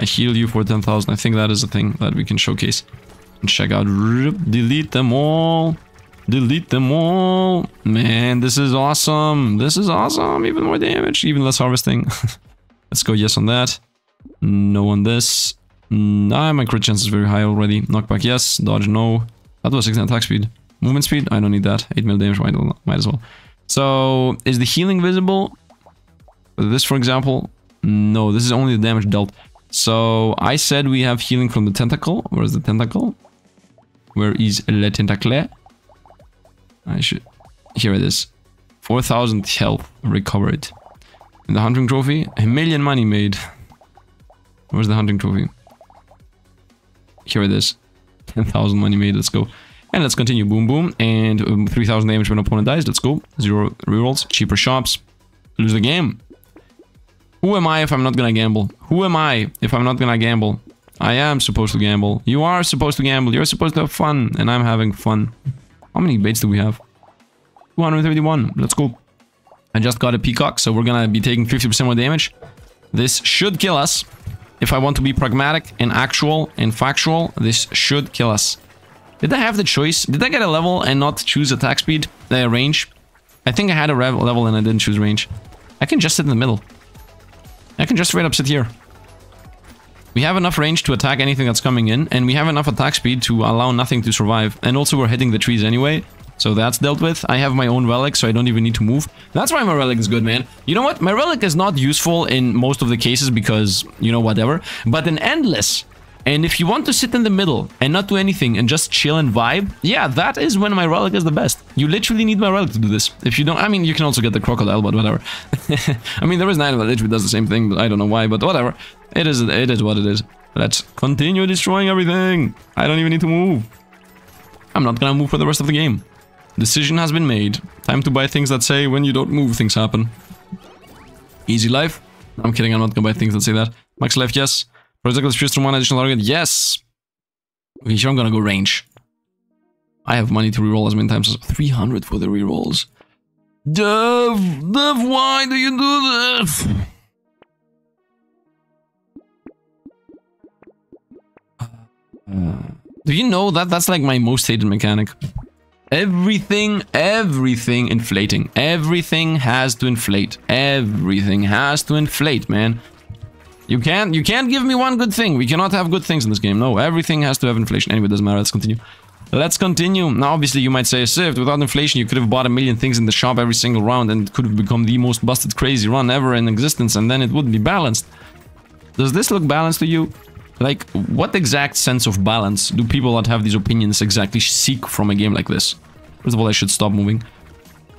I healed you for ten thousand. I think that is a thing that we can showcase. And check out, delete them all. Delete them all. Man, this is awesome. This is awesome. Even more damage, even less harvesting. Let's go yes on that. No on this. Nah, my crit chance is very high already. Knockback yes. Dodge no. That was six attack speed. Movement speed? I don't need that. eight mil damage, might, might as well. So, is the healing visible? This, for example? No, this is only the damage dealt. So, I said we have healing from the tentacle. Where's the tentacle? Where is le tentacle? I should... Here it is. four thousand health recovered. And the hunting trophy? A million money made. Where's the hunting trophy? Here it is. ten thousand money made, let's go. And let's continue. Boom, boom. And um, three thousand damage when opponent dies. Let's go. Zero rerolls. Cheaper shops. Lose the game. Who am I if I'm not gonna gamble? Who am I if I'm not gonna gamble? I am supposed to gamble. You are supposed to gamble. You're supposed to have fun. And I'm having fun. How many baits do we have? two hundred thirty-one. Let's go. I just got a peacock, so we're gonna be taking fifty percent more damage. This should kill us. If I want to be pragmatic and actual and factual, this should kill us. Did I have the choice? Did I get a level and not choose attack speed? Uh, range? I think I had a level and I didn't choose range. I can just sit in the middle. I can just straight up sit here. We have enough range to attack anything that's coming in, and we have enough attack speed to allow nothing to survive. And also we're hitting the trees anyway, so that's dealt with. I have my own relic, so I don't even need to move. That's why my relic is good, man. You know what? My relic is not useful in most of the cases because, you know, whatever. But in Endless... And if you want to sit in the middle and not do anything and just chill and vibe, yeah, that is when my relic is the best. You literally need my relic to do this. If you don't, I mean, you can also get the crocodile, but whatever. I mean, there is an animal that literally does the same thing, but I don't know why, but whatever. It is, it is what it is. Let's continue destroying everything. I don't even need to move. I'm not gonna move for the rest of the game. Decision has been made. Time to buy things that say when you don't move, things happen. Easy life. I'm kidding, I'm not gonna buy things that say that. Max life, yes. Projectiles fused from one additional target. Yes! Okay, here I'm gonna go range. I have money to reroll as many times as three hundred for the rerolls. Dev! Dev, why do you do this? Uh, do you know that that's like my most hated mechanic? Everything, everything inflating. Everything has to inflate. Everything has to inflate, man. You can't, you can't give me one good thing. We cannot have good things in this game. No, everything has to have inflation. Anyway, it doesn't matter. Let's continue. Let's continue. Now, obviously, you might say, Sifd, without inflation, you could have bought a million things in the shop every single round, and it could have become the most busted crazy run ever in existence, and then it would be balanced. Does this look balanced to you? Like, what exact sense of balance do people that have these opinions exactly seek from a game like this? First of all, I should stop moving.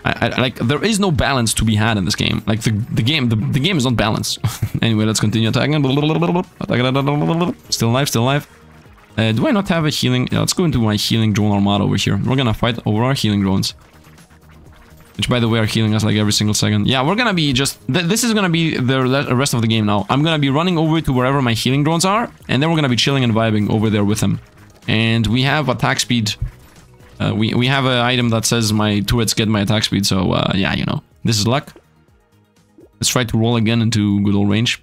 I, I, like, there is no balance to be had in this game. Like, the, the game, the, the game is not balanced. Anyway, let's continue attacking. Still alive, still alive. Uh, do I not have a healing? Yeah, let's go into my healing drone armada over here. We're gonna fight over our healing drones. Which, by the way, are healing us like every single second. Yeah, we're gonna be just... Th this is gonna be the rest of the game now. I'm gonna be running over to wherever my healing drones are. And then we're gonna be chilling and vibing over there with them. And we have attack speed... Uh, we, we have an item that says my turrets get my attack speed, so uh, yeah, you know. This is luck. Let's try to roll again into good old range.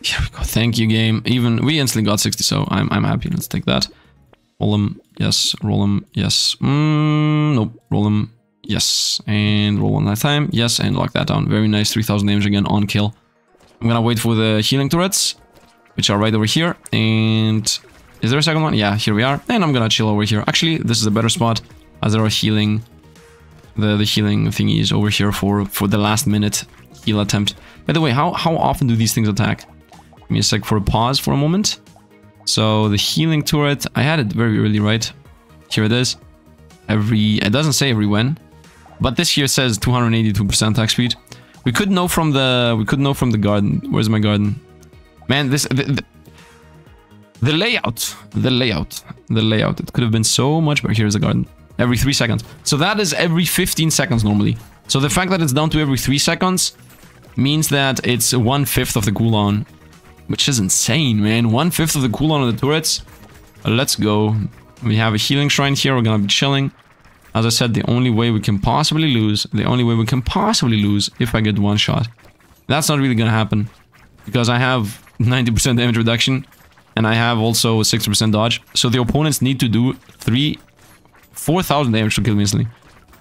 Here we go, thank you, game. Even, we instantly got sixty, so I'm, I'm happy. Let's take that. Roll him, yes, roll him, yes. Mm, nope, roll him, yes. And roll one last time, yes, and lock that down. Very nice, three thousand damage again on kill. I'm gonna wait for the healing turrets, which are right over here, and is there a second one? Yeah, here we are, and I'm gonna chill over here. Actually, this is a better spot, as there are healing, the, the healing thingies over here for, for the last minute heal attempt. By the way, how, how often do these things attack? Give me a sec for a pause for a moment. So the healing turret, I had it very early, right? Here it is. Every, it doesn't say every when, but this here says two hundred eighty-two percent attack speed. We could know from the, we could know from the garden. Where's my garden? Man, this, the, the, the layout, the layout, the layout. It could have been so much better. Here's the garden. Every three seconds. So that is every fifteen seconds normally. So the fact that it's down to every three seconds means that it's one fifth of the cooldown, which is insane, man. One fifth of the cooldown of the turrets. Let's go. We have a healing shrine here. We're gonna be chilling. As I said, the only way we can possibly lose, the only way we can possibly lose, if I get one shot. That's not really gonna happen because I have ninety percent damage reduction and I have also sixty percent dodge. So the opponents need to do three. four thousand damage to kill me instantly.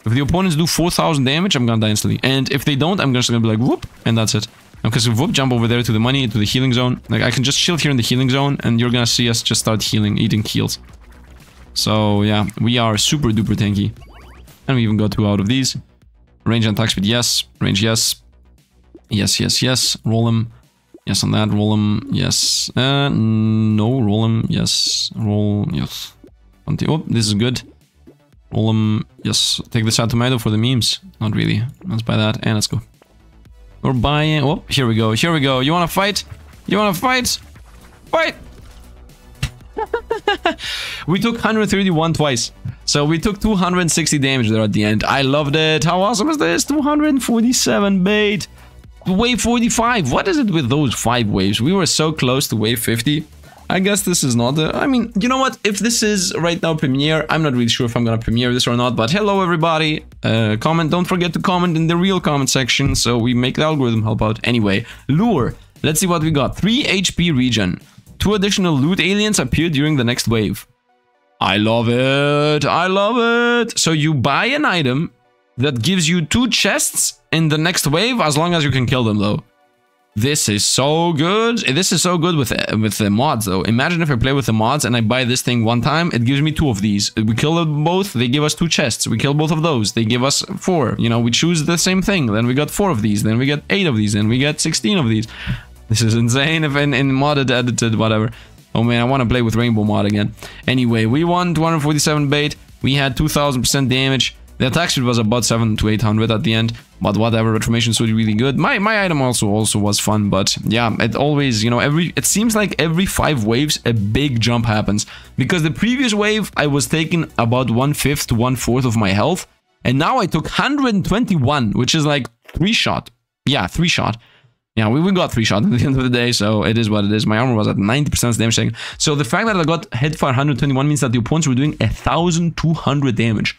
If the opponents do four thousand damage, I'm gonna die instantly. And if they don't, I'm just gonna be like, whoop, and that's it. Because whoop, jump over there to the money, to the healing zone. Like, I can just shield here in the healing zone, and you're gonna see us just start healing, eating heals. So, yeah, we are super duper tanky. And we even got two out of these. Range and attack speed, yes. Range, yes. Yes, yes, yes. Roll him. Yes on that, roll him. Yes. Uh, no, roll him. Yes. Roll, yes. Oh, this is good. Roll him. Yes, take this out tomato for the memes. Not really. Let's buy that and let's go. We're buying. Oh, here we go. Here we go. You want to fight? You want to fight? Fight! We took one hundred thirty-one twice. So we took two hundred sixty damage there at the end. I loved it. How awesome is this? two hundred forty-seven bait. Wave forty-five. What is it with those five waves? We were so close to wave fifty. I guess this is not the... I mean, you know what? If this is right now premiere, I'm not really sure if I'm gonna premiere this or not, but hello everybody! Uh, comment, don't forget to comment in the real comment section, so we make the algorithm help out. Anyway, lure. Let's see what we got. three H P regen. Two additional loot aliens appear during the next wave. I love it! I love it! So you buy an item that gives you two chests in the next wave, as long as you can kill them though. This is so good. This is so good with with the mods though. Imagine if I play with the mods and I buy this thing one time, it gives me two of these. We kill them both, they give us two chests. We kill both of those, they give us four. You know, we choose the same thing. Then we got four of these. Then we get eight of these. Then we get sixteen of these. This is insane. If in, in modded, edited, whatever. Oh man, I want to play with Rainbow mod again. Anyway, we won two hundred forty-seven bait. We had two thousand percent damage. The attack speed was about seven to eight hundred at the end, but whatever, Retromation was really good. My my item also also was fun, but yeah, it always, you know, every it seems like every five waves a big jump happens. Because the previous wave, I was taking about one-fifth to one-fourth of my health, and now I took one hundred twenty-one, which is like three shot. Yeah, three shot. Yeah, we, we got three shot at the end of the day, so it is what it is. My armor was at ninety percent damage taken. So the fact that I got hit for one hundred twenty-one means that the opponents were doing one thousand two hundred damage.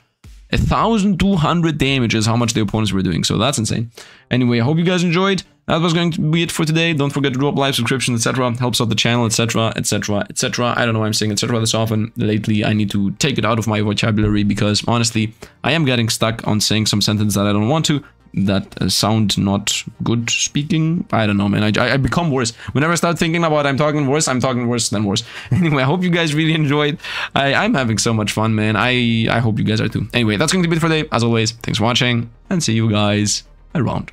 one thousand two hundred damage is how much the opponents were doing, so that's insane. Anyway, I hope you guys enjoyed. That was going to be it for today. Don't forget to drop a like, subscription, et cetera. Helps out the channel, et cetera, et cetera, et cetera. I don't know why I'm saying et cetera this often. Lately, I need to take it out of my vocabulary because, honestly, I am getting stuck on saying some sentences that I don't want to, that uh, sound not good speaking. I don't know, man. I, I become worse. Whenever I start thinking about I'm talking worse, I'm talking worse than worse. Anyway, I hope you guys really enjoyed. I, I'm having so much fun, man. I, I hope you guys are too. Anyway, that's going to be it for today. As always, thanks for watching and see you guys around.